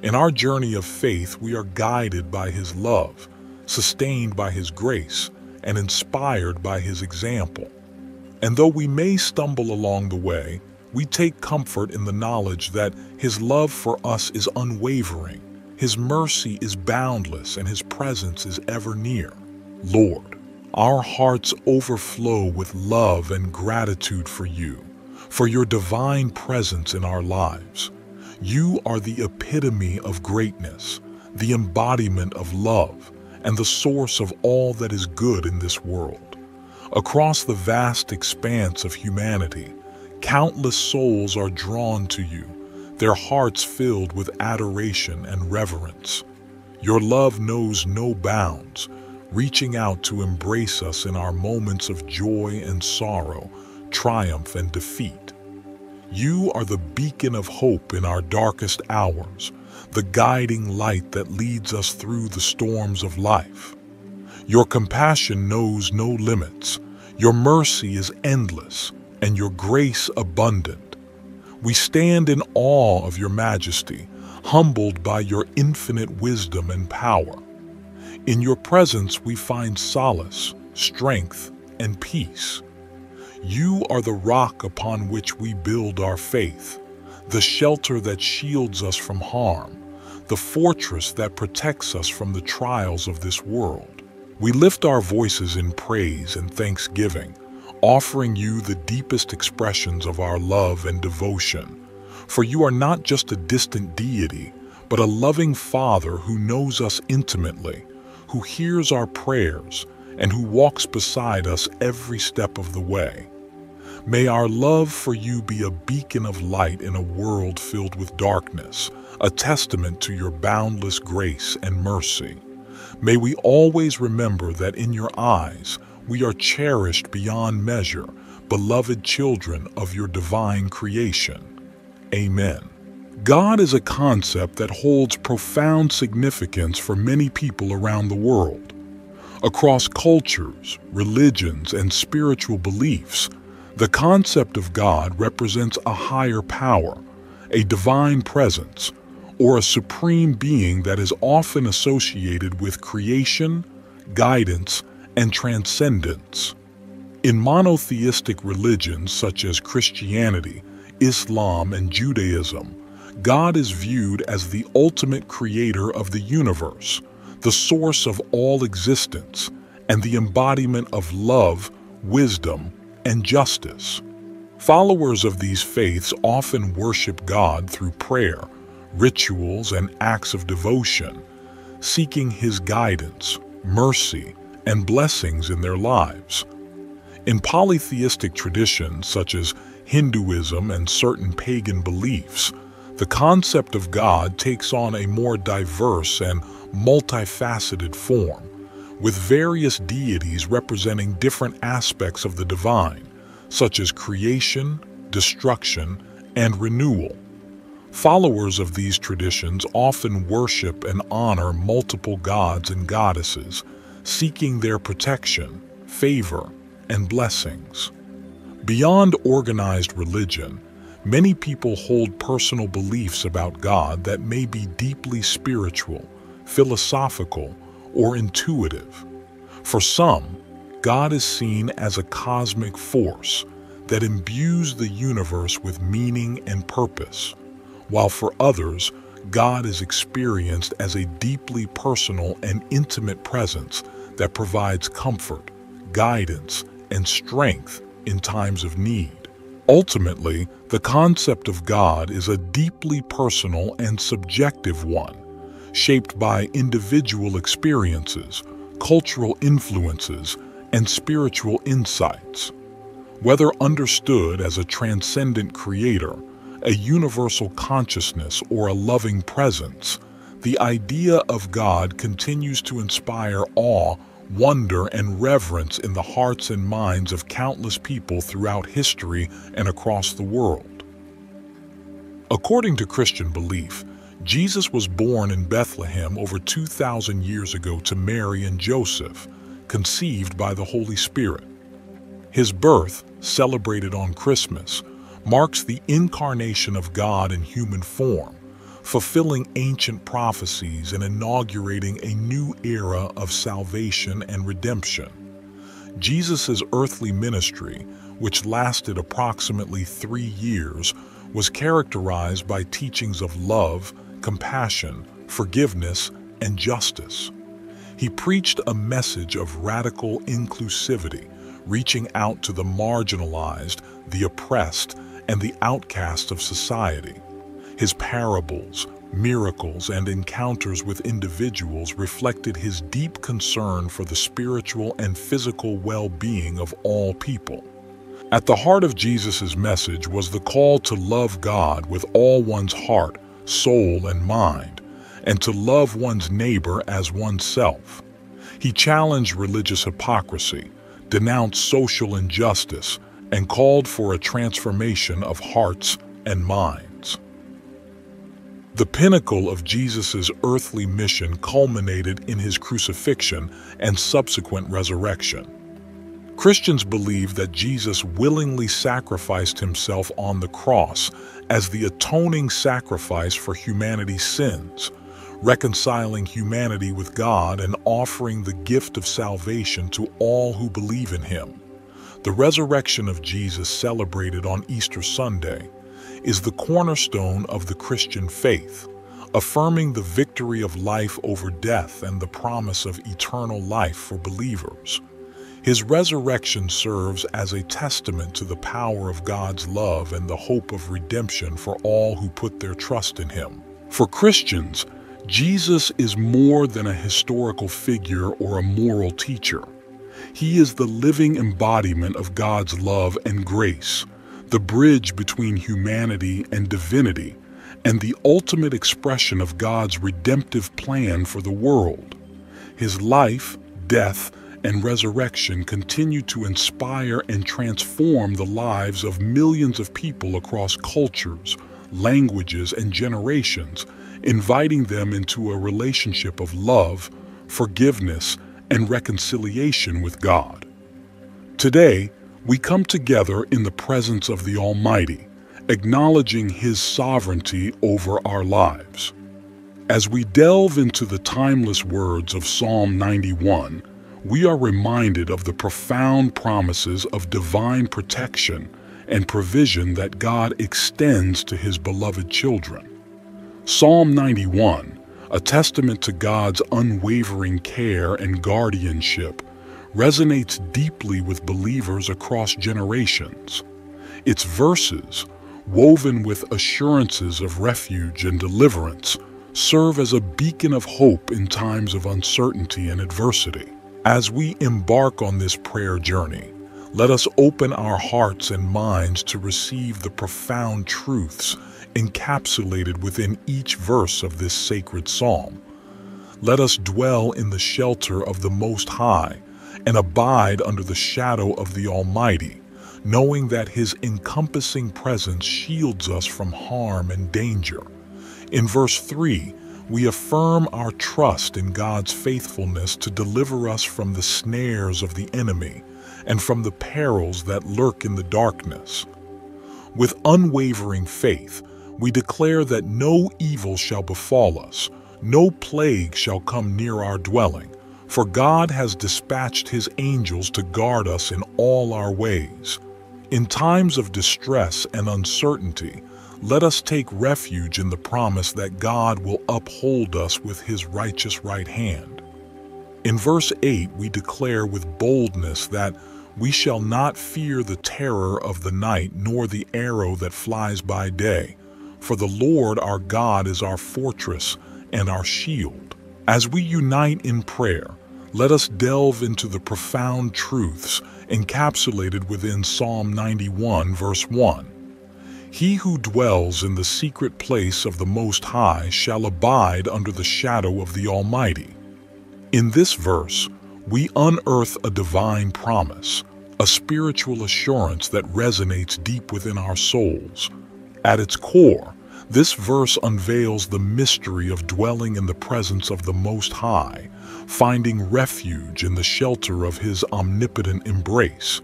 In our journey of faith, we are guided by His love, sustained by His grace, and inspired by His example. And though we may stumble along the way, we take comfort in the knowledge that His love for us is unwavering, His mercy is boundless, and His presence is ever near. Lord, our hearts overflow with love and gratitude for You, for Your divine presence in our lives. You are the epitome of greatness, the embodiment of love, and the source of all that is good in this world. Across the vast expanse of humanity, countless souls are drawn to You, their hearts filled with adoration and reverence. Your love knows no bounds, reaching out to embrace us in our moments of joy and sorrow, triumph and defeat. You are the beacon of hope in our darkest hours, the guiding light that leads us through the storms of life. Your compassion knows no limits, Your mercy is endless, and Your grace abundant. We stand in awe of Your majesty, humbled by Your infinite wisdom and power. In Your presence we find solace, strength, and peace. You are the rock upon which we build our faith, the shelter that shields us from harm, the fortress that protects us from the trials of this world. We lift our voices in praise and thanksgiving, offering You the deepest expressions of our love and devotion. For You are not just a distant deity, but a loving Father who knows us intimately, who hears our prayers, and who walks beside us every step of the way. May our love for You be a beacon of light in a world filled with darkness, a testament to Your boundless grace and mercy. May we always remember that in Your eyes, We are cherished beyond measure, beloved children of your divine creation. Amen. God is a concept that holds profound significance for many people around the world. Across cultures, religions, and spiritual beliefs, the concept of God represents a higher power, a divine presence, or a supreme being that is often associated with creation, guidance, and transcendence. In monotheistic religions such as Christianity, Islam, and Judaism, God is viewed as the ultimate creator of the universe, the source of all existence, and the embodiment of love, wisdom, and justice. Followers of these faiths often worship God through prayer, rituals, and acts of devotion, seeking His guidance, mercy, and blessings in their lives. In polytheistic traditions such as Hinduism and certain pagan beliefs, the concept of God takes on a more diverse and multifaceted form, with various deities representing different aspects of the divine, such as creation, destruction, and renewal. Followers of these traditions often worship and honor multiple gods and goddesses, seeking their protection, favor, and blessings. Beyond organized religion, many people hold personal beliefs about God that may be deeply spiritual, philosophical, or intuitive. For some, God is seen as a cosmic force that imbues the universe with meaning and purpose, while for others, God is experienced as a deeply personal and intimate presence that provides comfort, guidance, and strength in times of need. Ultimately, the concept of God is a deeply personal and subjective one, shaped by individual experiences, cultural influences, and spiritual insights. Whether understood as a transcendent creator, a universal consciousness, or a loving presence, the idea of God continues to inspire awe, wonder, and reverence in the hearts and minds of countless people throughout history and across the world. According to Christian belief, Jesus was born in Bethlehem over 2,000 years ago to Mary and Joseph, conceived by the Holy Spirit. His birth, celebrated on Christmas, marks the incarnation of God in human form, fulfilling ancient prophecies and inaugurating a new era of salvation and redemption. Jesus' earthly ministry, which lasted approximately 3 years, was characterized by teachings of love, compassion, forgiveness, and justice. He preached a message of radical inclusivity, reaching out to the marginalized, the oppressed, and the outcasts of society. His parables, miracles, and encounters with individuals reflected his deep concern for the spiritual and physical well-being of all people. At the heart of Jesus' message was the call to love God with all one's heart, soul, and mind, and to love one's neighbor as oneself. He challenged religious hypocrisy, denounced social injustice, and called for a transformation of hearts and minds. The pinnacle of Jesus' earthly mission culminated in his crucifixion and subsequent resurrection. Christians believe that Jesus willingly sacrificed himself on the cross as the atoning sacrifice for humanity's sins, reconciling humanity with God and offering the gift of salvation to all who believe in him. The resurrection of Jesus, celebrated on Easter Sunday, is the cornerstone of the Christian faith, affirming the victory of life over death and the promise of eternal life for believers. His resurrection serves as a testament to the power of God's love and the hope of redemption for all who put their trust in him. For Christians, Jesus is more than a historical figure or a moral teacher. He is the living embodiment of God's love and grace, the bridge between humanity and divinity, and the ultimate expression of God's redemptive plan for the world. His life, death, and resurrection continue to inspire and transform the lives of millions of people across cultures, languages, and generations, inviting them into a relationship of love, forgiveness, and reconciliation with God. Today, we come together in the presence of the Almighty, acknowledging His sovereignty over our lives. As we delve into the timeless words of Psalm 91, we are reminded of the profound promises of divine protection and provision that God extends to His beloved children. Psalm 91, a testament to God's unwavering care and guardianship, resonates deeply with believers across generations. Its verses, woven with assurances of refuge and deliverance, serve as a beacon of hope in times of uncertainty and adversity. As we embark on this prayer journey, let us open our hearts and minds to receive the profound truths encapsulated within each verse of this sacred psalm. Let us dwell in the shelter of the Most High and abide under the shadow of the Almighty, knowing that His encompassing presence shields us from harm and danger. In verse 3, we affirm our trust in God's faithfulness to deliver us from the snares of the enemy and from the perils that lurk in the darkness. With unwavering faith, we declare that no evil shall befall us, no plague shall come near our dwelling, for God has dispatched His angels to guard us in all our ways. In times of distress and uncertainty, let us take refuge in the promise that God will uphold us with His righteous right hand. In verse 8, we declare with boldness that we shall not fear the terror of the night nor the arrow that flies by day, for the Lord our God is our fortress and our shield. As we unite in prayer, let us delve into the profound truths encapsulated within Psalm 91, verse 1. He who dwells in the secret place of the Most High shall abide under the shadow of the Almighty. In this verse, we unearth a divine promise, a spiritual assurance that resonates deep within our souls. At its core, this verse unveils the mystery of dwelling in the presence of the Most High, finding refuge in the shelter of His omnipotent embrace.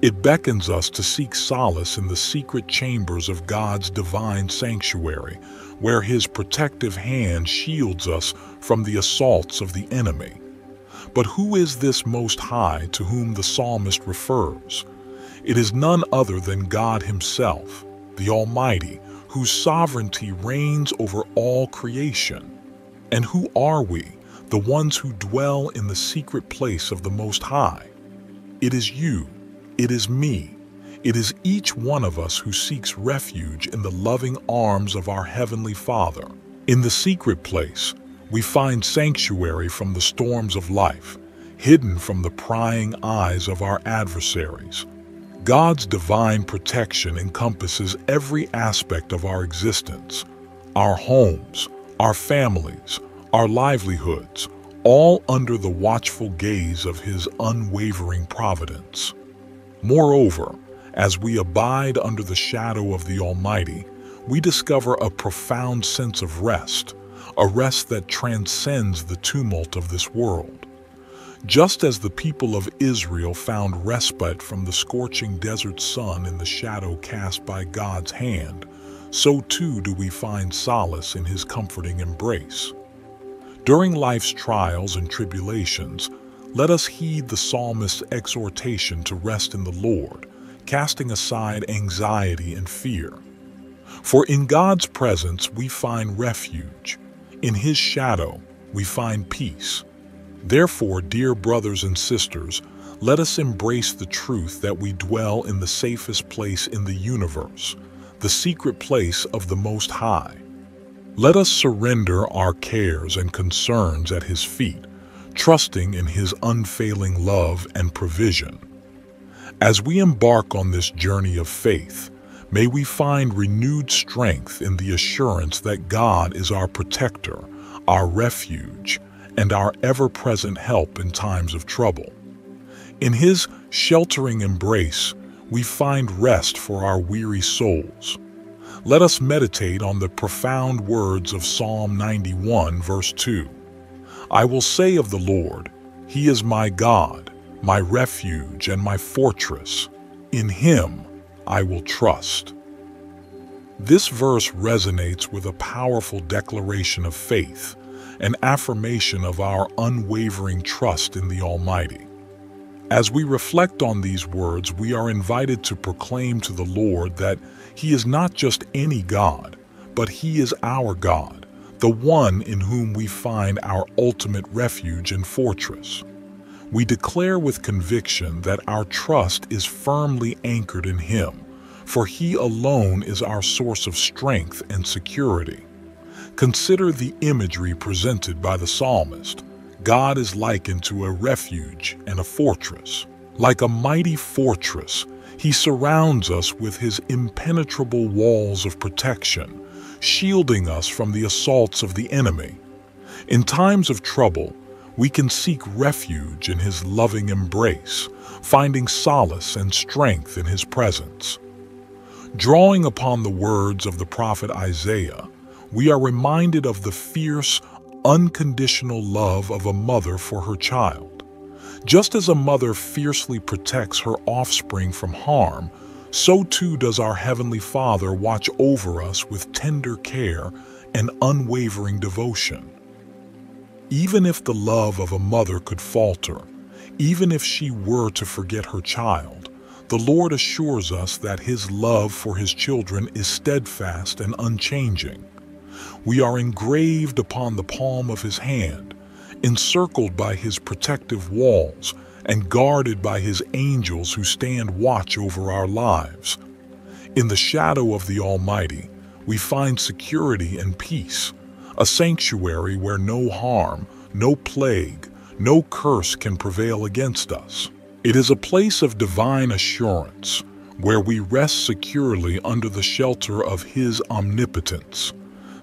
It beckons us to seek solace in the secret chambers of God's divine sanctuary, where His protective hand shields us from the assaults of the enemy. But who is this Most High to whom the psalmist refers? It is none other than God Himself, the Almighty, whose sovereignty reigns over all creation. And who are we, the ones who dwell in the secret place of the Most High? It is you, it is me, it is each one of us who seeks refuge in the loving arms of our Heavenly Father. In the secret place, we find sanctuary from the storms of life, hidden from the prying eyes of our adversaries. God's divine protection encompasses every aspect of our existence, our homes, our families, our livelihoods, all under the watchful gaze of His unwavering providence. Moreover, as we abide under the shadow of the Almighty, we discover a profound sense of rest, a rest that transcends the tumult of this world. Just as the people of Israel found respite from the scorching desert sun in the shadow cast by God's hand, so too do we find solace in His comforting embrace. During life's trials and tribulations, let us heed the psalmist's exhortation to rest in the Lord, casting aside anxiety and fear. For in God's presence we find refuge. In His shadow we find peace. Therefore, dear brothers and sisters, let us embrace the truth that we dwell in the safest place in the universe, the secret place of the Most High. Let us surrender our cares and concerns at His feet, trusting in His unfailing love and provision. As we embark on this journey of faith, may we find renewed strength in the assurance that God is our protector, our refuge, and our ever-present help in times of trouble. In His sheltering embrace, we find rest for our weary souls. Let us meditate on the profound words of Psalm 91, verse 2. I will say of the Lord, He is my God, my refuge and my fortress. In Him I will trust. This verse resonates with a powerful declaration of faith, an affirmation of our unwavering trust in the Almighty. As we reflect on these words, we are invited to proclaim to the Lord that He is not just any God, but He is our God, the one in whom we find our ultimate refuge and fortress. We declare with conviction that our trust is firmly anchored in Him, for He alone is our source of strength and security. Consider the imagery presented by the psalmist. God is likened to a refuge and a fortress. Like a mighty fortress, He surrounds us with His impenetrable walls of protection, shielding us from the assaults of the enemy. In times of trouble, we can seek refuge in His loving embrace, finding solace and strength in His presence. Drawing upon the words of the prophet Isaiah, we are reminded of the fierce, unconditional love of a mother for her child. Just as a mother fiercely protects her offspring from harm, so too does our Heavenly Father watch over us with tender care and unwavering devotion. Even if the love of a mother could falter, even if she were to forget her child, the Lord assures us that His love for His children is steadfast and unchanging. We are engraved upon the palm of His hand, encircled by His protective walls, and guarded by His angels who stand watch over our lives. In the shadow of the Almighty, we find security and peace, a sanctuary where no harm, no plague, no curse can prevail against us. It is a place of divine assurance, where we rest securely under the shelter of His omnipotence.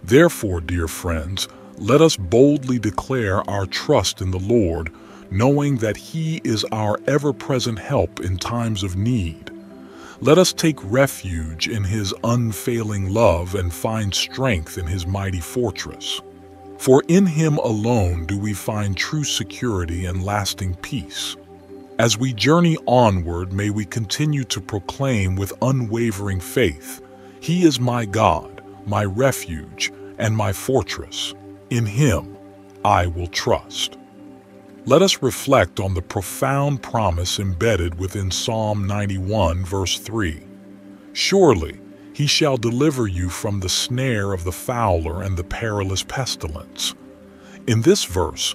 Therefore, dear friends, let us boldly declare our trust in the Lord, knowing that He is our ever-present help in times of need. Let us take refuge in His unfailing love and find strength in His mighty fortress. For in Him alone do we find true security and lasting peace. As we journey onward, may we continue to proclaim with unwavering faith, He is my God, my refuge, and my fortress. In Him I will trust. Let us reflect on the profound promise embedded within Psalm 91, verse 3. Surely He shall deliver you from the snare of the fowler and the perilous pestilence. In this verse,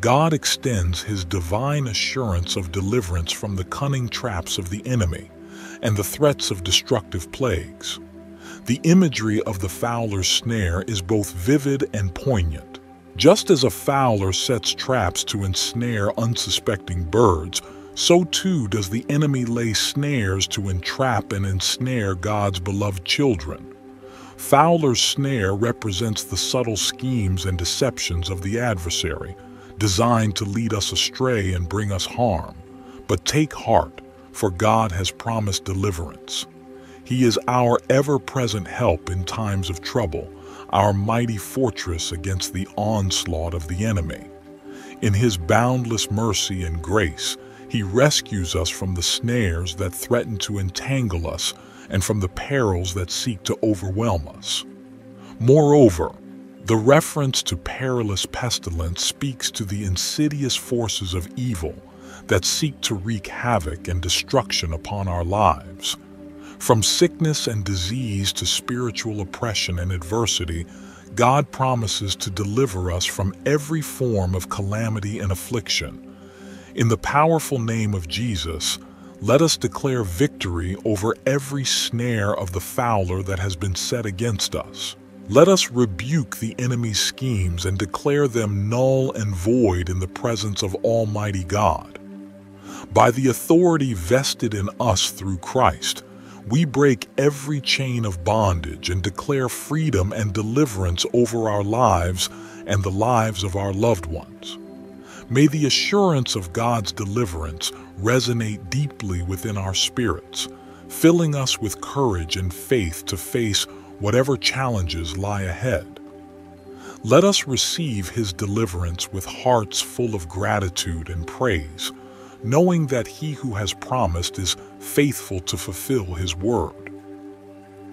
God extends His divine assurance of deliverance from the cunning traps of the enemy and the threats of destructive plagues. The imagery of the fowler's snare is both vivid and poignant. Just as a fowler sets traps to ensnare unsuspecting birds, so too does the enemy lay snares to entrap and ensnare God's beloved children. Fowler's snare represents the subtle schemes and deceptions of the adversary, designed to lead us astray and bring us harm. But take heart, for God has promised deliverance. He is our ever-present help in times of trouble, our mighty fortress against the onslaught of the enemy. In His boundless mercy and grace, He rescues us from the snares that threaten to entangle us and from the perils that seek to overwhelm us. Moreover, the reference to perilous pestilence speaks to the insidious forces of evil that seek to wreak havoc and destruction upon our lives. From sickness and disease to spiritual oppression and adversity, God promises to deliver us from every form of calamity and affliction. In the powerful name of Jesus, let us declare victory over every snare of the fowler that has been set against us. Let us rebuke the enemy's schemes and declare them null and void in the presence of Almighty God. By the authority vested in us through Christ, we break every chain of bondage and declare freedom and deliverance over our lives and the lives of our loved ones. May the assurance of God's deliverance resonate deeply within our spirits, filling us with courage and faith to face whatever challenges lie ahead. Let us receive His deliverance with hearts full of gratitude and praise, knowing that He who has promised is faithful to fulfill His word.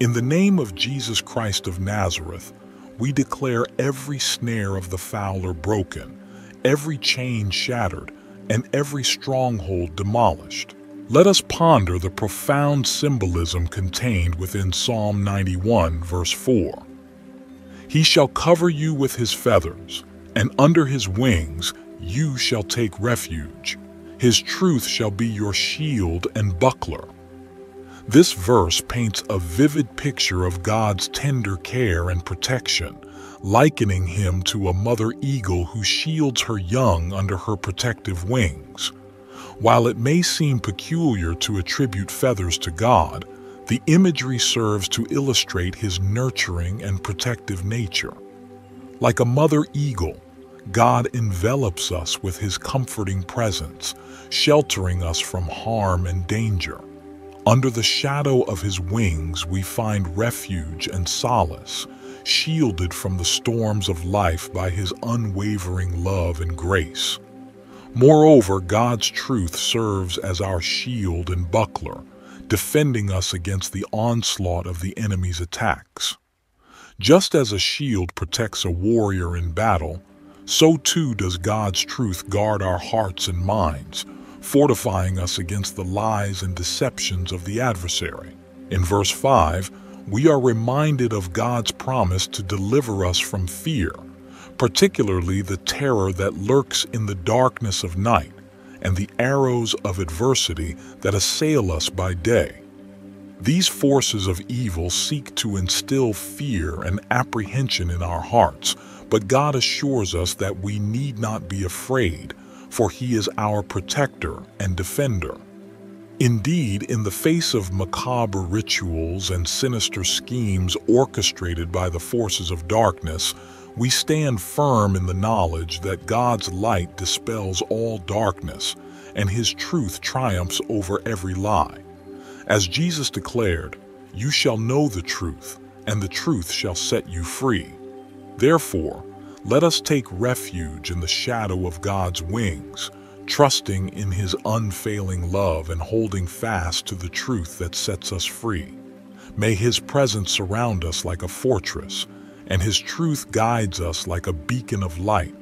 In the name of Jesus Christ of Nazareth, we declare every snare of the fowler broken, every chain shattered, and every stronghold demolished. Let us ponder the profound symbolism contained within Psalm 91, verse 4. He shall cover you with His feathers, and under His wings you shall take refuge. His truth shall be your shield and buckler. This verse paints a vivid picture of God's tender care and protection, likening Him to a mother eagle who shields her young under her protective wings. While it may seem peculiar to attribute feathers to God, the imagery serves to illustrate His nurturing and protective nature. Like a mother eagle, God envelops us with His comforting presence, sheltering us from harm and danger. Under the shadow of His wings, we find refuge and solace, shielded from the storms of life by His unwavering love and grace. Moreover, God's truth serves as our shield and buckler, defending us against the onslaught of the enemy's attacks. Just as a shield protects a warrior in battle, so too does God's truth guard our hearts and minds, fortifying us against the lies and deceptions of the adversary. In verse 5, we are reminded of God's promise to deliver us from fear, particularly the terror that lurks in the darkness of night and the arrows of adversity that assail us by day. These forces of evil seek to instill fear and apprehension in our hearts, but God assures us that we need not be afraid, for He is our protector and defender. Indeed, in the face of macabre rituals and sinister schemes orchestrated by the forces of darkness, we stand firm in the knowledge that God's light dispels all darkness, and His truth triumphs over every lie. As Jesus declared, "You shall know the truth, and the truth shall set you free." Therefore, let us take refuge in the shadow of God's wings, trusting in His unfailing love and holding fast to the truth that sets us free. May His presence surround us like a fortress, and His truth guides us like a beacon of light,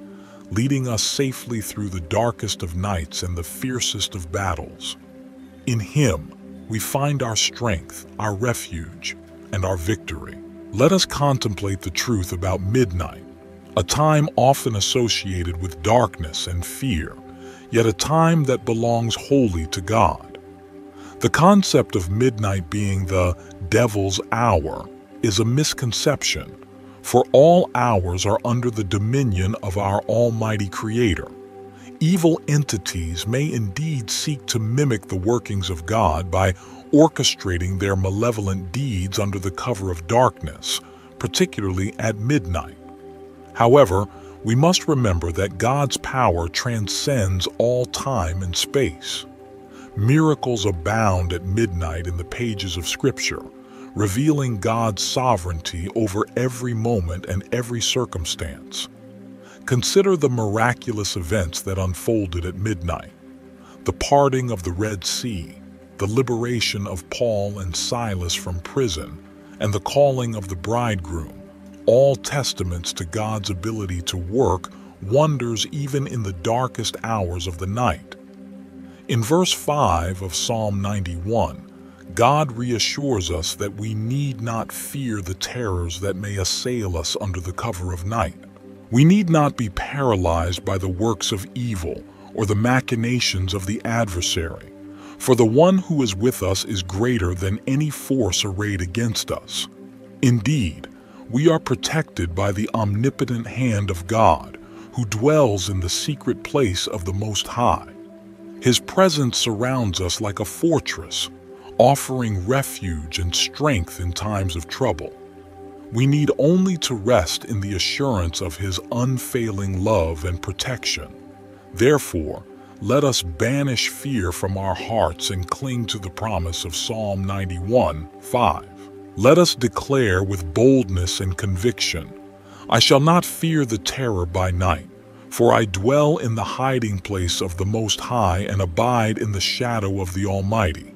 leading us safely through the darkest of nights and the fiercest of battles. In Him, we find our strength, our refuge, and our victory. Let us contemplate the truth about midnight, a time often associated with darkness and fear, yet a time that belongs wholly to God. The concept of midnight being the devil's hour is a misconception, for all hours are under the dominion of our Almighty Creator. Evil entities may indeed seek to mimic the workings of God by orchestrating their malevolent deeds under the cover of darkness, particularly at midnight. However, we must remember that God's power transcends all time and space. Miracles abound at midnight in the pages of Scripture, revealing God's sovereignty over every moment and every circumstance. Consider the miraculous events that unfolded at midnight: the parting of the Red Sea, the liberation of Paul and Silas from prison, and the calling of the bridegroom, all testaments to God's ability to work wonders even in the darkest hours of the night. In verse 5 of Psalm 91, God reassures us that we need not fear the terrors that may assail us under the cover of night. We need not be paralyzed by the works of evil or the machinations of the adversary, for the one who is with us is greater than any force arrayed against us. Indeed, we are protected by the omnipotent hand of God, who dwells in the secret place of the Most High. His presence surrounds us like a fortress, offering refuge and strength in times of trouble. We need only to rest in the assurance of His unfailing love and protection. Therefore, let us banish fear from our hearts and cling to the promise of Psalm 91:5. Let us declare with boldness and conviction, I shall not fear the terror by night, for I dwell in the hiding place of the Most High and abide in the shadow of the Almighty.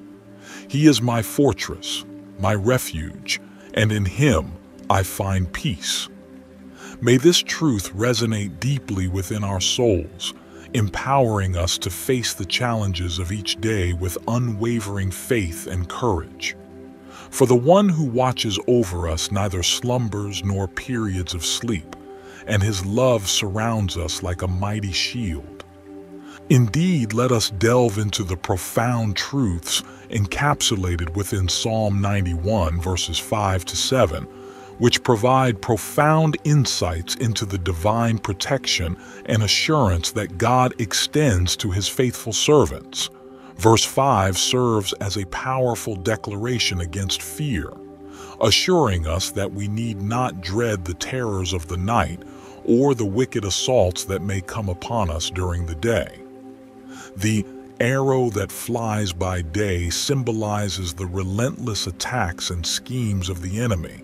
He is my fortress, my refuge, and in Him I find peace. May this truth resonate deeply within our souls, empowering us to face the challenges of each day with unwavering faith and courage. For the one who watches over us neither slumbers nor periods of sleep, and His love surrounds us like a mighty shield. Indeed, let us delve into the profound truths encapsulated within Psalm 91, verses 5 to 7, which provide profound insights into the divine protection and assurance that God extends to His faithful servants. Verse 5 serves as a powerful declaration against fear, assuring us that we need not dread the terrors of the night or the wicked assaults that may come upon us during the day. The arrow that flies by day symbolizes the relentless attacks and schemes of the enemy.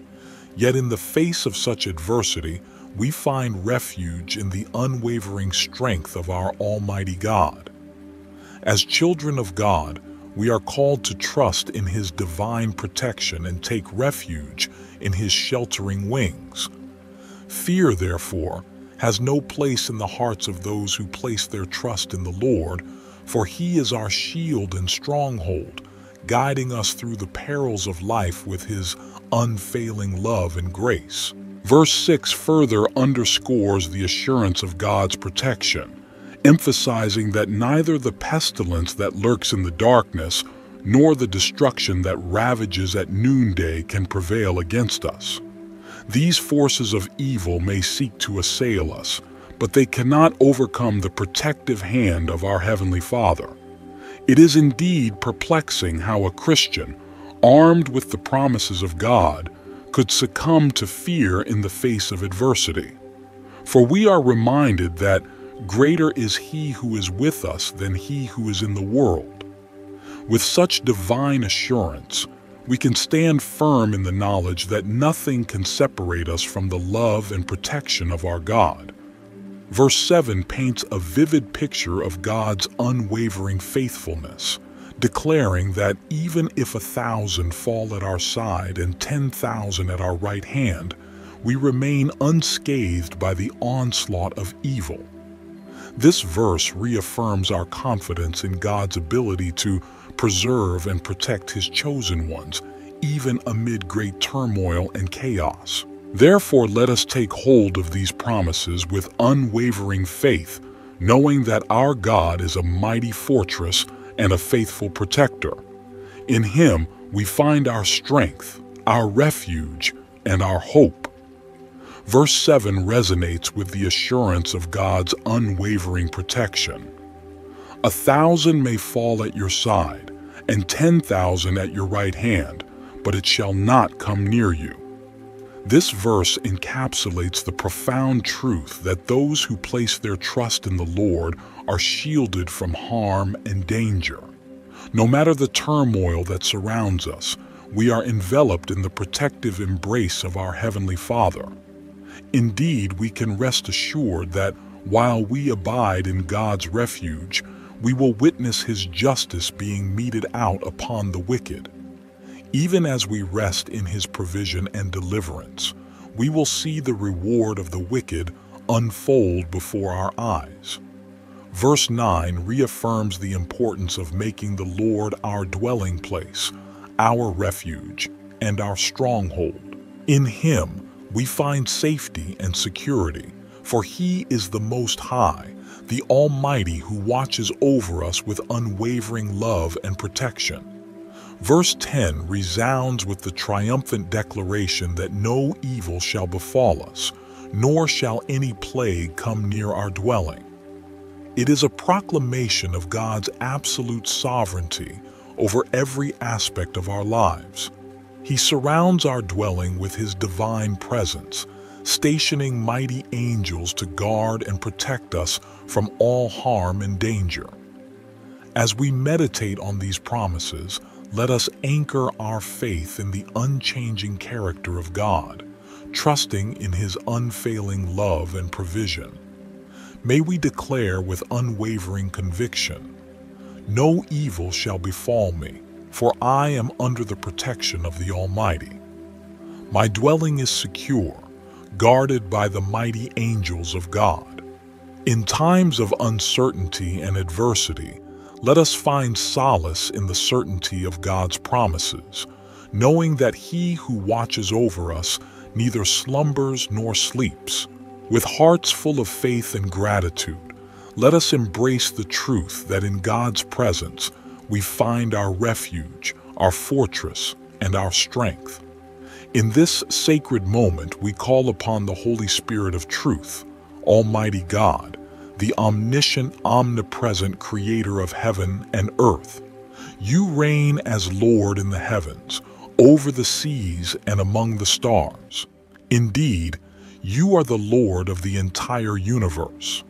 Yet in the face of such adversity, we find refuge in the unwavering strength of our Almighty God. As children of God, we are called to trust in His divine protection and take refuge in His sheltering wings. Fear, therefore, has no place in the hearts of those who place their trust in the Lord, for He is our shield and stronghold, guiding us through the perils of life with His unfailing love and grace. Verse 6 further underscores the assurance of God's protection, emphasizing that neither the pestilence that lurks in the darkness nor the destruction that ravages at noonday can prevail against us. These forces of evil may seek to assail us, but they cannot overcome the protective hand of our Heavenly Father. It is indeed perplexing how a Christian, armed with the promises of God, could succumb to fear in the face of adversity. For we are reminded that greater is He who is with us than he who is in the world. With such divine assurance, we can stand firm in the knowledge that nothing can separate us from the love and protection of our God. Verse 7 paints a vivid picture of God's unwavering faithfulness, declaring that even if 1,000 fall at our side and 10,000 at our right hand, we remain unscathed by the onslaught of evil. This verse reaffirms our confidence in God's ability to preserve and protect His chosen ones, even amid great turmoil and chaos. Therefore, let us take hold of these promises with unwavering faith, knowing that our God is a mighty fortress and a faithful protector. In Him, we find our strength, our refuge, and our hope. Verse 7 resonates with the assurance of God's unwavering protection. 1,000 may fall at your side, and 10,000 at your right hand, but it shall not come near you. This verse encapsulates the profound truth that those who place their trust in the Lord are shielded from harm and danger. No matter the turmoil that surrounds us, we are enveloped in the protective embrace of our Heavenly Father. Indeed, we can rest assured that while we abide in God's refuge, we will witness His justice being meted out upon the wicked. Even as we rest in His provision and deliverance, we will see the reward of the wicked unfold before our eyes. Verse 9 reaffirms the importance of making the Lord our dwelling place, our refuge, and our stronghold. In Him, we find safety and security, for He is the Most High, the Almighty who watches over us with unwavering love and protection. Verse 10 resounds with the triumphant declaration that no evil shall befall us, nor shall any plague come near our dwelling. It is a proclamation of God's absolute sovereignty over every aspect of our lives. He surrounds our dwelling with His divine presence, stationing mighty angels to guard and protect us from all harm and danger. As we meditate on these promises, let us anchor our faith in the unchanging character of God, trusting in His unfailing love and provision. May we declare with unwavering conviction, "No evil shall befall me, for I am under the protection of the Almighty. My dwelling is secure, guarded by the mighty angels of God." In times of uncertainty and adversity, let us find solace in the certainty of God's promises, knowing that He who watches over us neither slumbers nor sleeps. With hearts full of faith and gratitude, let us embrace the truth that in God's presence we find our refuge, our fortress, and our strength. In this sacred moment, we call upon the Holy Spirit of Truth, Almighty God, the omniscient, omnipresent Creator of heaven and earth. You reign as Lord in the heavens, over the seas and among the stars. Indeed, you are the Lord of the entire universe.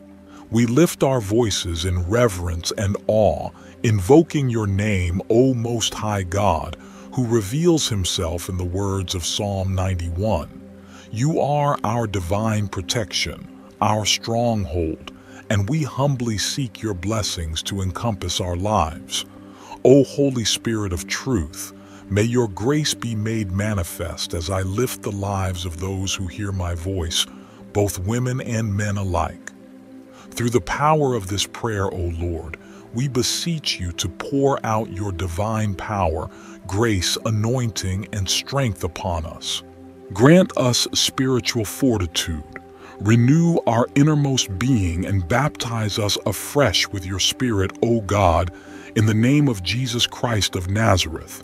We lift our voices in reverence and awe, invoking your name, O Most High God, who reveals Himself in the words of Psalm 91. You are our divine protection, our stronghold, and we humbly seek your blessings to encompass our lives. O Holy Spirit of Truth, may your grace be made manifest as I lift the lives of those who hear my voice, both women and men alike. Through the power of this prayer, O Lord, we beseech you to pour out your divine power, grace, anointing, and strength upon us. Grant us spiritual fortitude, renew our innermost being, and baptize us afresh with your Spirit, O God, in the name of Jesus Christ of Nazareth.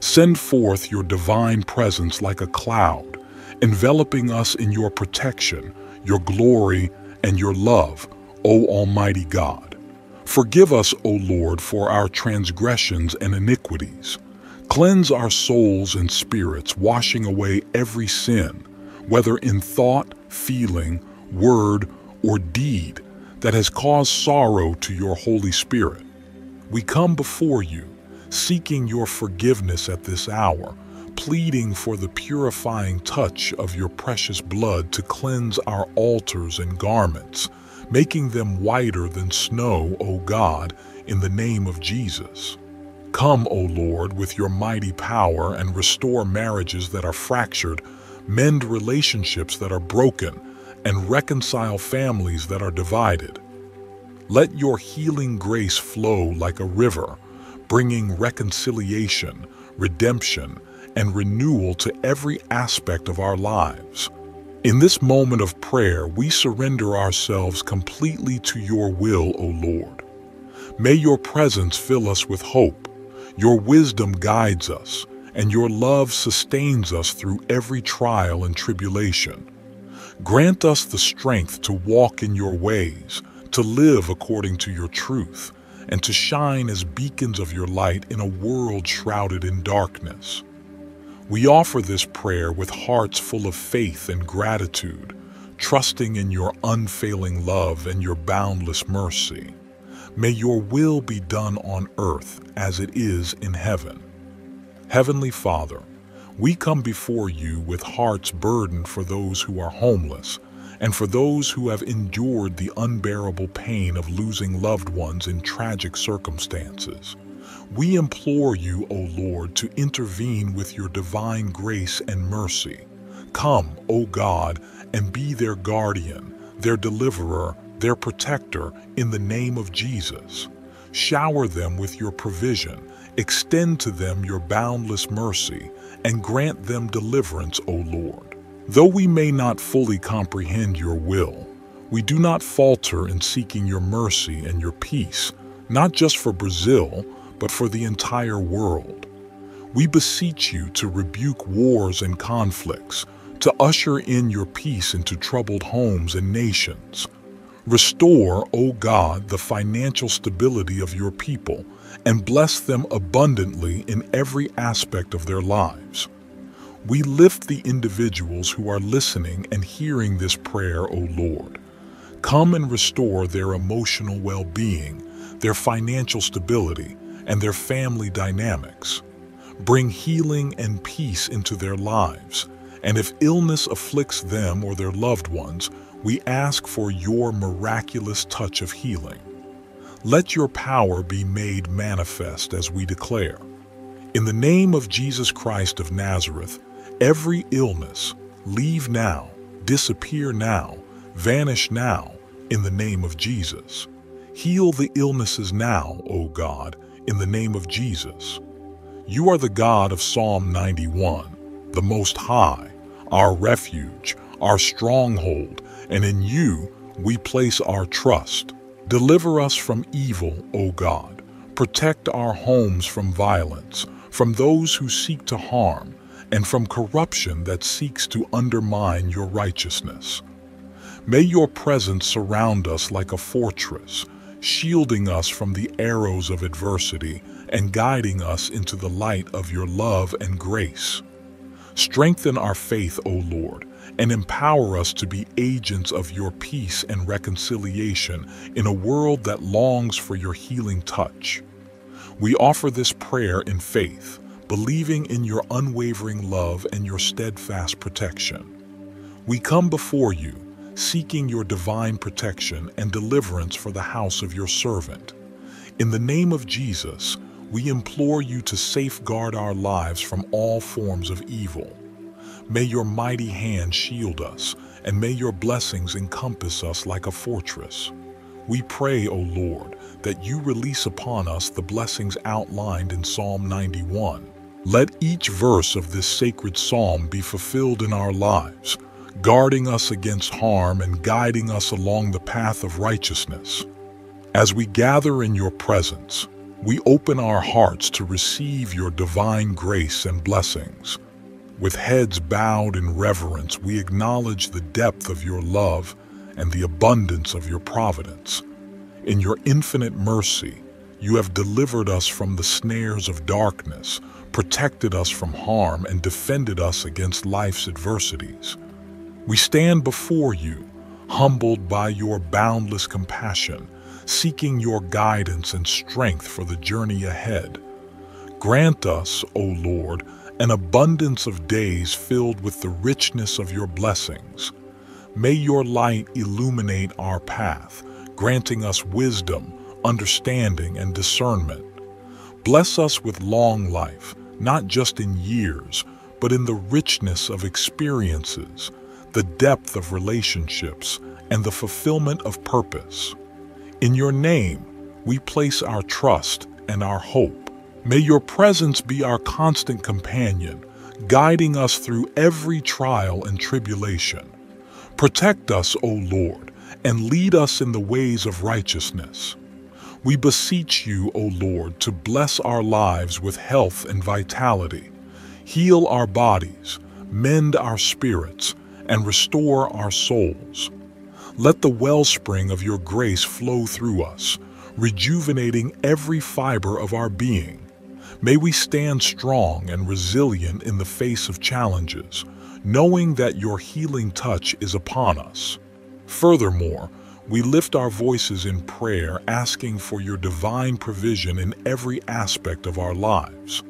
Send forth your divine presence like a cloud, enveloping us in your protection, your glory, and your love, O Almighty God. Forgive us, O Lord, for our transgressions and iniquities. Cleanse our souls and spirits, washing away every sin, whether in thought, feeling, word, or deed that has caused sorrow to your Holy Spirit. We come before you, seeking your forgiveness at this hour, pleading for the purifying touch of your precious blood to cleanse our altars and garments, making them whiter than snow, O God, in the name of Jesus. Come, O Lord, with your mighty power and restore marriages that are fractured, mend relationships that are broken, and reconcile families that are divided. Let your healing grace flow like a river, bringing reconciliation, redemption, and renewal to every aspect of our lives. In this moment of prayer, we surrender ourselves completely to your will, O Lord. May your presence fill us with hope, your wisdom guides us, and your love sustains us through every trial and tribulation. Grant us the strength to walk in your ways, to live according to your truth, and to shine as beacons of your light in a world shrouded in darkness. We offer this prayer with hearts full of faith and gratitude, trusting in your unfailing love and your boundless mercy. May your will be done on earth as it is in heaven. Heavenly Father, we come before you with hearts burdened for those who are homeless, and for those who have endured the unbearable pain of losing loved ones in tragic circumstances. We implore you, O Lord, to intervene with your divine grace and mercy. Come, O God, and be their guardian, their deliverer, their protector, in the name of Jesus. Shower them with your provision, extend to them your boundless mercy, and grant them deliverance, O Lord. Though we may not fully comprehend your will, we do not falter in seeking your mercy and your peace, not just for Brazil, but for the entire world. We beseech you to rebuke wars and conflicts, to usher in your peace into troubled homes and nations. Restore, O God, the financial stability of your people, and bless them abundantly in every aspect of their lives. We lift the individuals who are listening and hearing this prayer, O Lord. Come and restore their emotional well-being, their financial stability, and their family dynamics. Bring healing and peace into their lives, and if illness afflicts them or their loved ones, we ask for your miraculous touch of healing. Let your power be made manifest as we declare. In the name of Jesus Christ of Nazareth, every illness, leave now, disappear now, vanish now, in the name of Jesus. Heal the illnesses now, O God, in the name of Jesus. You are the God of Psalm 91, the Most High, our refuge, our stronghold, and in you we place our trust. Deliver us from evil, O God. Protect our homes from violence, from those who seek to harm, and from corruption that seeks to undermine your righteousness. May your presence surround us like a fortress, shielding us from the arrows of adversity and guiding us into the light of your love and grace. Strengthen our faith, O Lord, and empower us to be agents of your peace and reconciliation in a world that longs for your healing touch. We offer this prayer in faith, believing in your unwavering love and your steadfast protection. We come before you, seeking your divine protection and deliverance for the house of your servant. In the name of Jesus, we implore you to safeguard our lives from all forms of evil. May your mighty hand shield us, and may your blessings encompass us like a fortress. We pray, O Lord, that you release upon us the blessings outlined in Psalm 91. Let each verse of this sacred psalm be fulfilled in our lives, guarding us against harm and guiding us along the path of righteousness. As we gather in your presence, we open our hearts to receive your divine grace and blessings. With heads bowed in reverence, we acknowledge the depth of your love and the abundance of your providence. In your infinite mercy, you have delivered us from the snares of darkness, protected us from harm, and defended us against life's adversities. We stand before you, humbled by your boundless compassion, seeking your guidance and strength for the journey ahead. Grant us, O Lord, an abundance of days filled with the richness of your blessings. May your light illuminate our path, granting us wisdom, understanding, and discernment. Bless us with long life, not just in years, but in the richness of experiences, the depth of relationships, and the fulfillment of purpose. In your name, we place our trust and our hope. May your presence be our constant companion, guiding us through every trial and tribulation. Protect us, O Lord, and lead us in the ways of righteousness. We beseech you, O Lord, to bless our lives with health and vitality, heal our bodies, mend our spirits, and restore our souls. Let the wellspring of your grace flow through us, rejuvenating every fiber of our being. May we stand strong and resilient in the face of challenges, knowing that your healing touch is upon us. Furthermore, we lift our voices in prayer, asking for your divine provision in every aspect of our lives.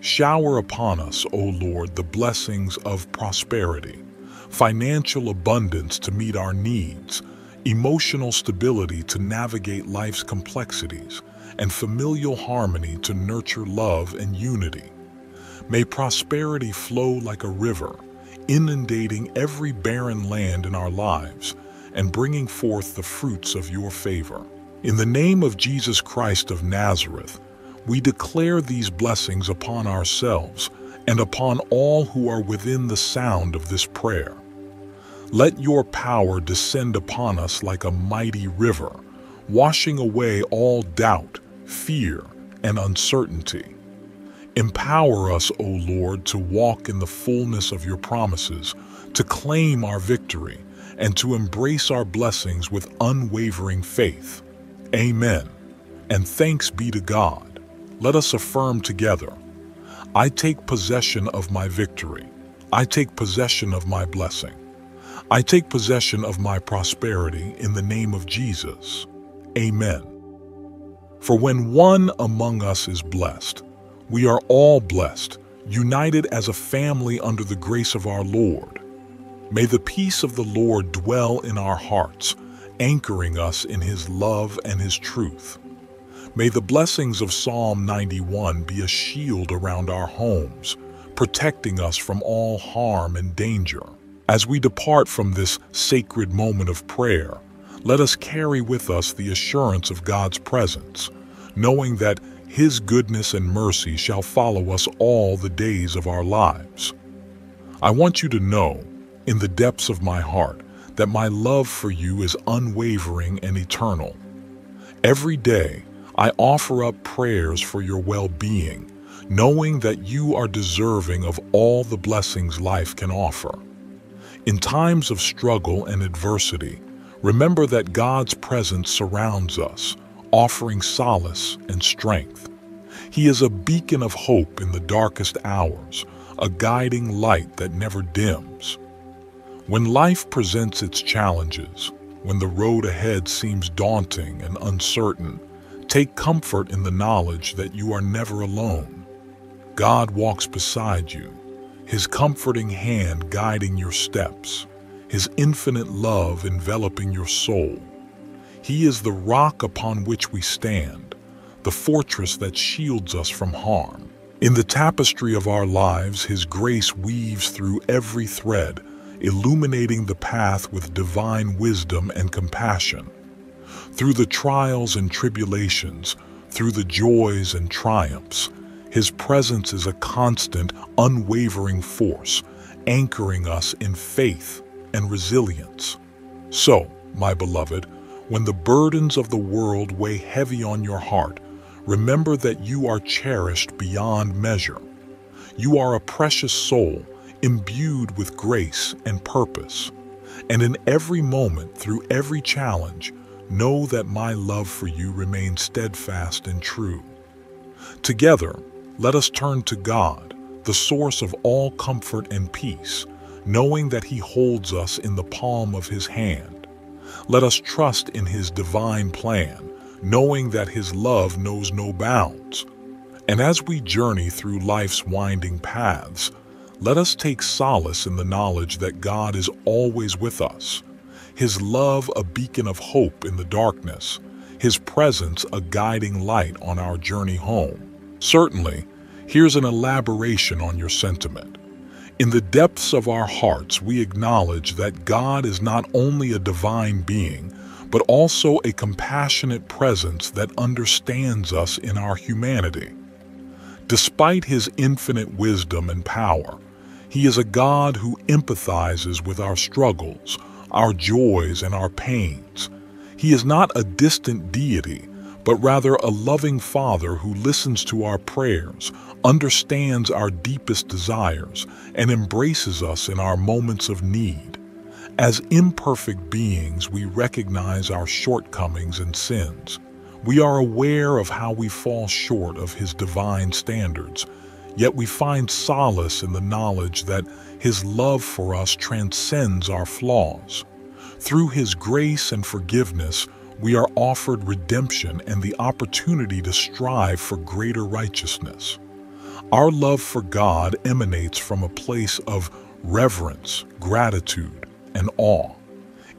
Shower upon us, O Lord, the blessings of prosperity, financial abundance to meet our needs, emotional stability to navigate life's complexities, and familial harmony to nurture love and unity. May prosperity flow like a river, inundating every barren land in our lives and bringing forth the fruits of your favor. In the name of Jesus Christ of Nazareth, we declare these blessings upon ourselves and upon all who are within the sound of this prayer. Let your power descend upon us like a mighty river, washing away all doubt, fear, and uncertainty. Empower us, O Lord, to walk in the fullness of your promises, to claim our victory, and to embrace our blessings with unwavering faith. Amen. And thanks be to God. Let us affirm together. I take possession of my victory. I take possession of my blessing. I take possession of my prosperity in the name of Jesus. Amen. For when one among us is blessed, we are all blessed, united as a family under the grace of our Lord. May the peace of the Lord dwell in our hearts, anchoring us in His love and His truth. May the blessings of Psalm 91 be a shield around our homes, protecting us from all harm and danger. As we depart from this sacred moment of prayer, let us carry with us the assurance of God's presence, knowing that His goodness and mercy shall follow us all the days of our lives. I want you to know, in the depths of my heart, that my love for you is unwavering and eternal. Every day, I offer up prayers for your well-being, knowing that you are deserving of all the blessings life can offer. In times of struggle and adversity, remember that God's presence surrounds us, offering solace and strength. He is a beacon of hope in the darkest hours, a guiding light that never dims. When life presents its challenges, when the road ahead seems daunting and uncertain, take comfort in the knowledge that you are never alone. God walks beside you, His comforting hand guiding your steps, His infinite love enveloping your soul. He is the rock upon which we stand, the fortress that shields us from harm. In the tapestry of our lives, His grace weaves through every thread, illuminating the path with divine wisdom and compassion. Through the trials and tribulations, through the joys and triumphs, His presence is a constant, unwavering force, anchoring us in faith and resilience. So, my beloved, when the burdens of the world weigh heavy on your heart, remember that you are cherished beyond measure. You are a precious soul, imbued with grace and purpose. And in every moment, through every challenge, know that my love for you remains steadfast and true. Together, let us turn to God, the source of all comfort and peace, knowing that He holds us in the palm of His hand. Let us trust in His divine plan, knowing that His love knows no bounds. And as we journey through life's winding paths, let us take solace in the knowledge that God is always with us. His love a beacon of hope in the darkness, His presence a guiding light on our journey home. Certainly, here's an elaboration on your sentiment. In the depths of our hearts, we acknowledge that God is not only a divine being, but also a compassionate presence that understands us in our humanity. Despite His infinite wisdom and power, He is a God who empathizes with our struggles, our joys and our pains. He is not a distant deity, but rather a loving Father who listens to our prayers, understands our deepest desires, and embraces us in our moments of need. As imperfect beings, we recognize our shortcomings and sins. We are aware of how we fall short of His divine standards, yet we find solace in the knowledge that His love for us transcends our flaws. Through His grace and forgiveness, we are offered redemption and the opportunity to strive for greater righteousness. Our love for God emanates from a place of reverence, gratitude, and awe.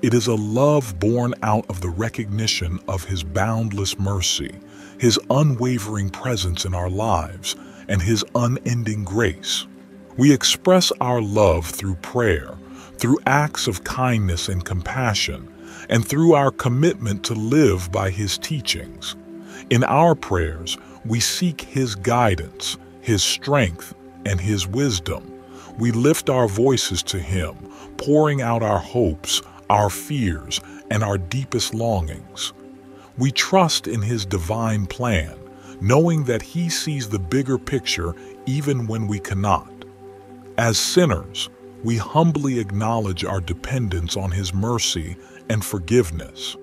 It is a love born out of the recognition of His boundless mercy, His unwavering presence in our lives, and His unending grace. We express our love through prayer, through acts of kindness and compassion, and through our commitment to live by His teachings. In our prayers, we seek His guidance, His strength, and His wisdom. We lift our voices to Him, pouring out our hopes, our fears, and our deepest longings. We trust in His divine plan, knowing that He sees the bigger picture even when we cannot. As sinners, we humbly acknowledge our dependence on His mercy and forgiveness.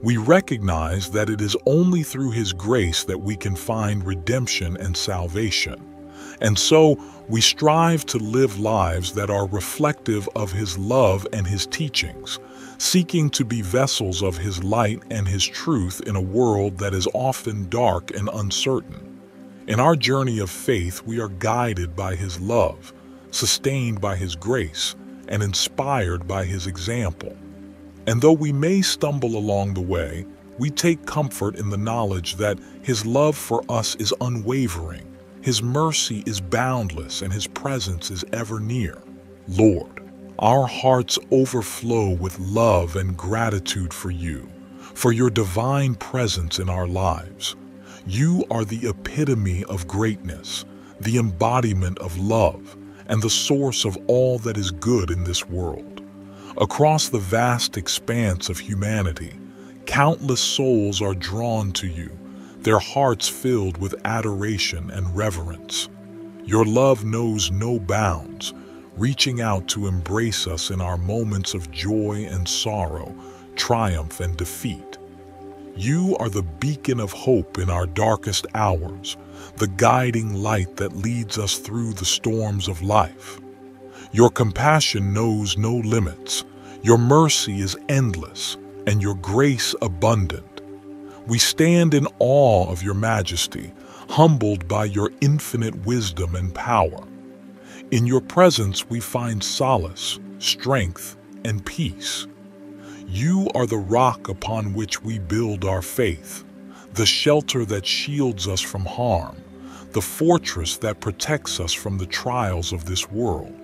We recognize that it is only through His grace that we can find redemption and salvation. And so we strive to live lives that are reflective of His love and His teachings, seeking to be vessels of His light and His truth in a world that is often dark and uncertain. In our journey of faith, we are guided by His love, sustained by His grace, and inspired by His example. And though we may stumble along the way, we take comfort in the knowledge that His love for us is unwavering, His mercy is boundless, and His presence is ever near. Lord, our hearts overflow with love and gratitude for You, for Your divine presence in our lives. You are the epitome of greatness, the embodiment of love, and the source of all that is good in this world. Across the vast expanse of humanity, countless souls are drawn to You, their hearts filled with adoration and reverence. Your love knows no bounds, reaching out to embrace us in our moments of joy and sorrow, triumph and defeat. You are the beacon of hope in our darkest hours, the guiding light that leads us through the storms of life. Your compassion knows no limits, Your mercy is endless, and Your grace abundant. We stand in awe of Your majesty, humbled by Your infinite wisdom and power. In Your presence we find solace, strength, and peace. You are the rock upon which we build our faith, the shelter that shields us from harm, the fortress that protects us from the trials of this world.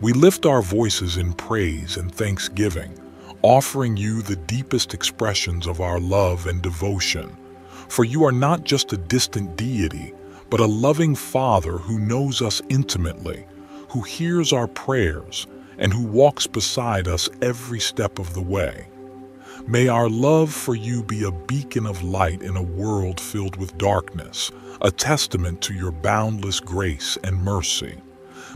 We lift our voices in praise and thanksgiving, offering You the deepest expressions of our love and devotion. For You are not just a distant deity, but a loving Father who knows us intimately, who hears our prayers, and who walks beside us every step of the way. May our love for You be a beacon of light in a world filled with darkness, a testament to Your boundless grace and mercy.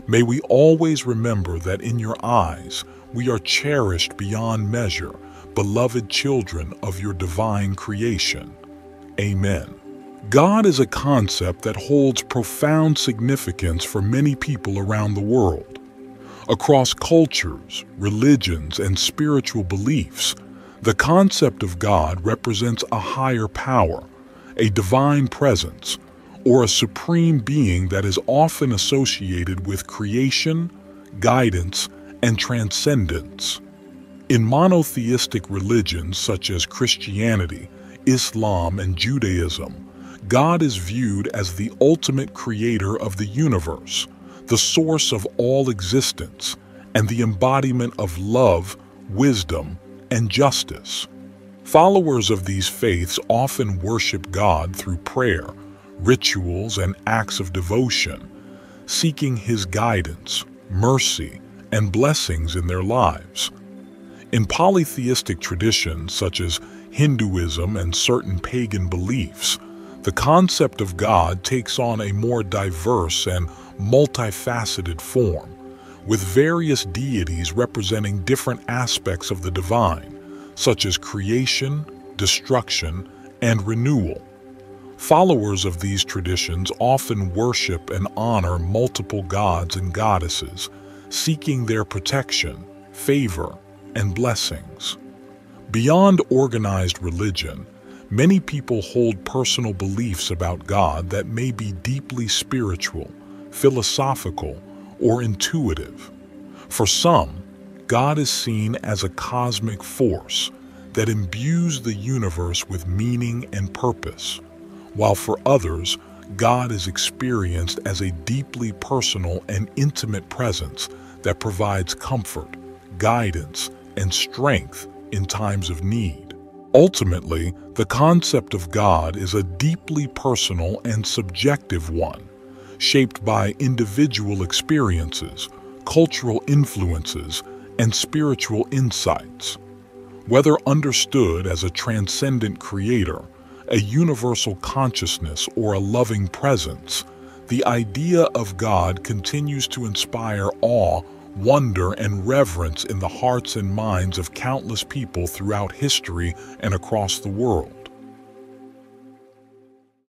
May we always remember that in Your eyes, we are cherished beyond measure, beloved children of Your divine creation. Amen. God is a concept that holds profound significance for many people around the world. Across cultures, religions, and spiritual beliefs, the concept of God represents a higher power, a divine presence, or a supreme being that is often associated with creation, guidance, and transcendence. In monotheistic religions such as Christianity, Islam, and Judaism, God is viewed as the ultimate creator of the universe, the source of all existence, and the embodiment of love, wisdom, and justice. Followers of these faiths often worship God through prayer, rituals, and acts of devotion, seeking His guidance, mercy, and blessings in their lives. In polytheistic traditions such as Hinduism and certain pagan beliefs, the concept of God takes on a more diverse and multifaceted form, with various deities representing different aspects of the divine, such as creation, destruction, and renewal. Followers of these traditions often worship and honor multiple gods and goddesses, seeking their protection, favor, and blessings. Beyond organized religion, many people hold personal beliefs about God that may be deeply spiritual, philosophical, or intuitive. For some, God is seen as a cosmic force that imbues the universe with meaning and purpose, while for others, God is experienced as a deeply personal and intimate presence that provides comfort, guidance, and strength in times of need. Ultimately, the concept of God is a deeply personal and subjective one, shaped by individual experiences, cultural influences, and spiritual insights. Whether understood as a transcendent creator, a universal consciousness, or a loving presence, the idea of God continues to inspire awe, wonder, and reverence in the hearts and minds of countless people throughout history and across the world.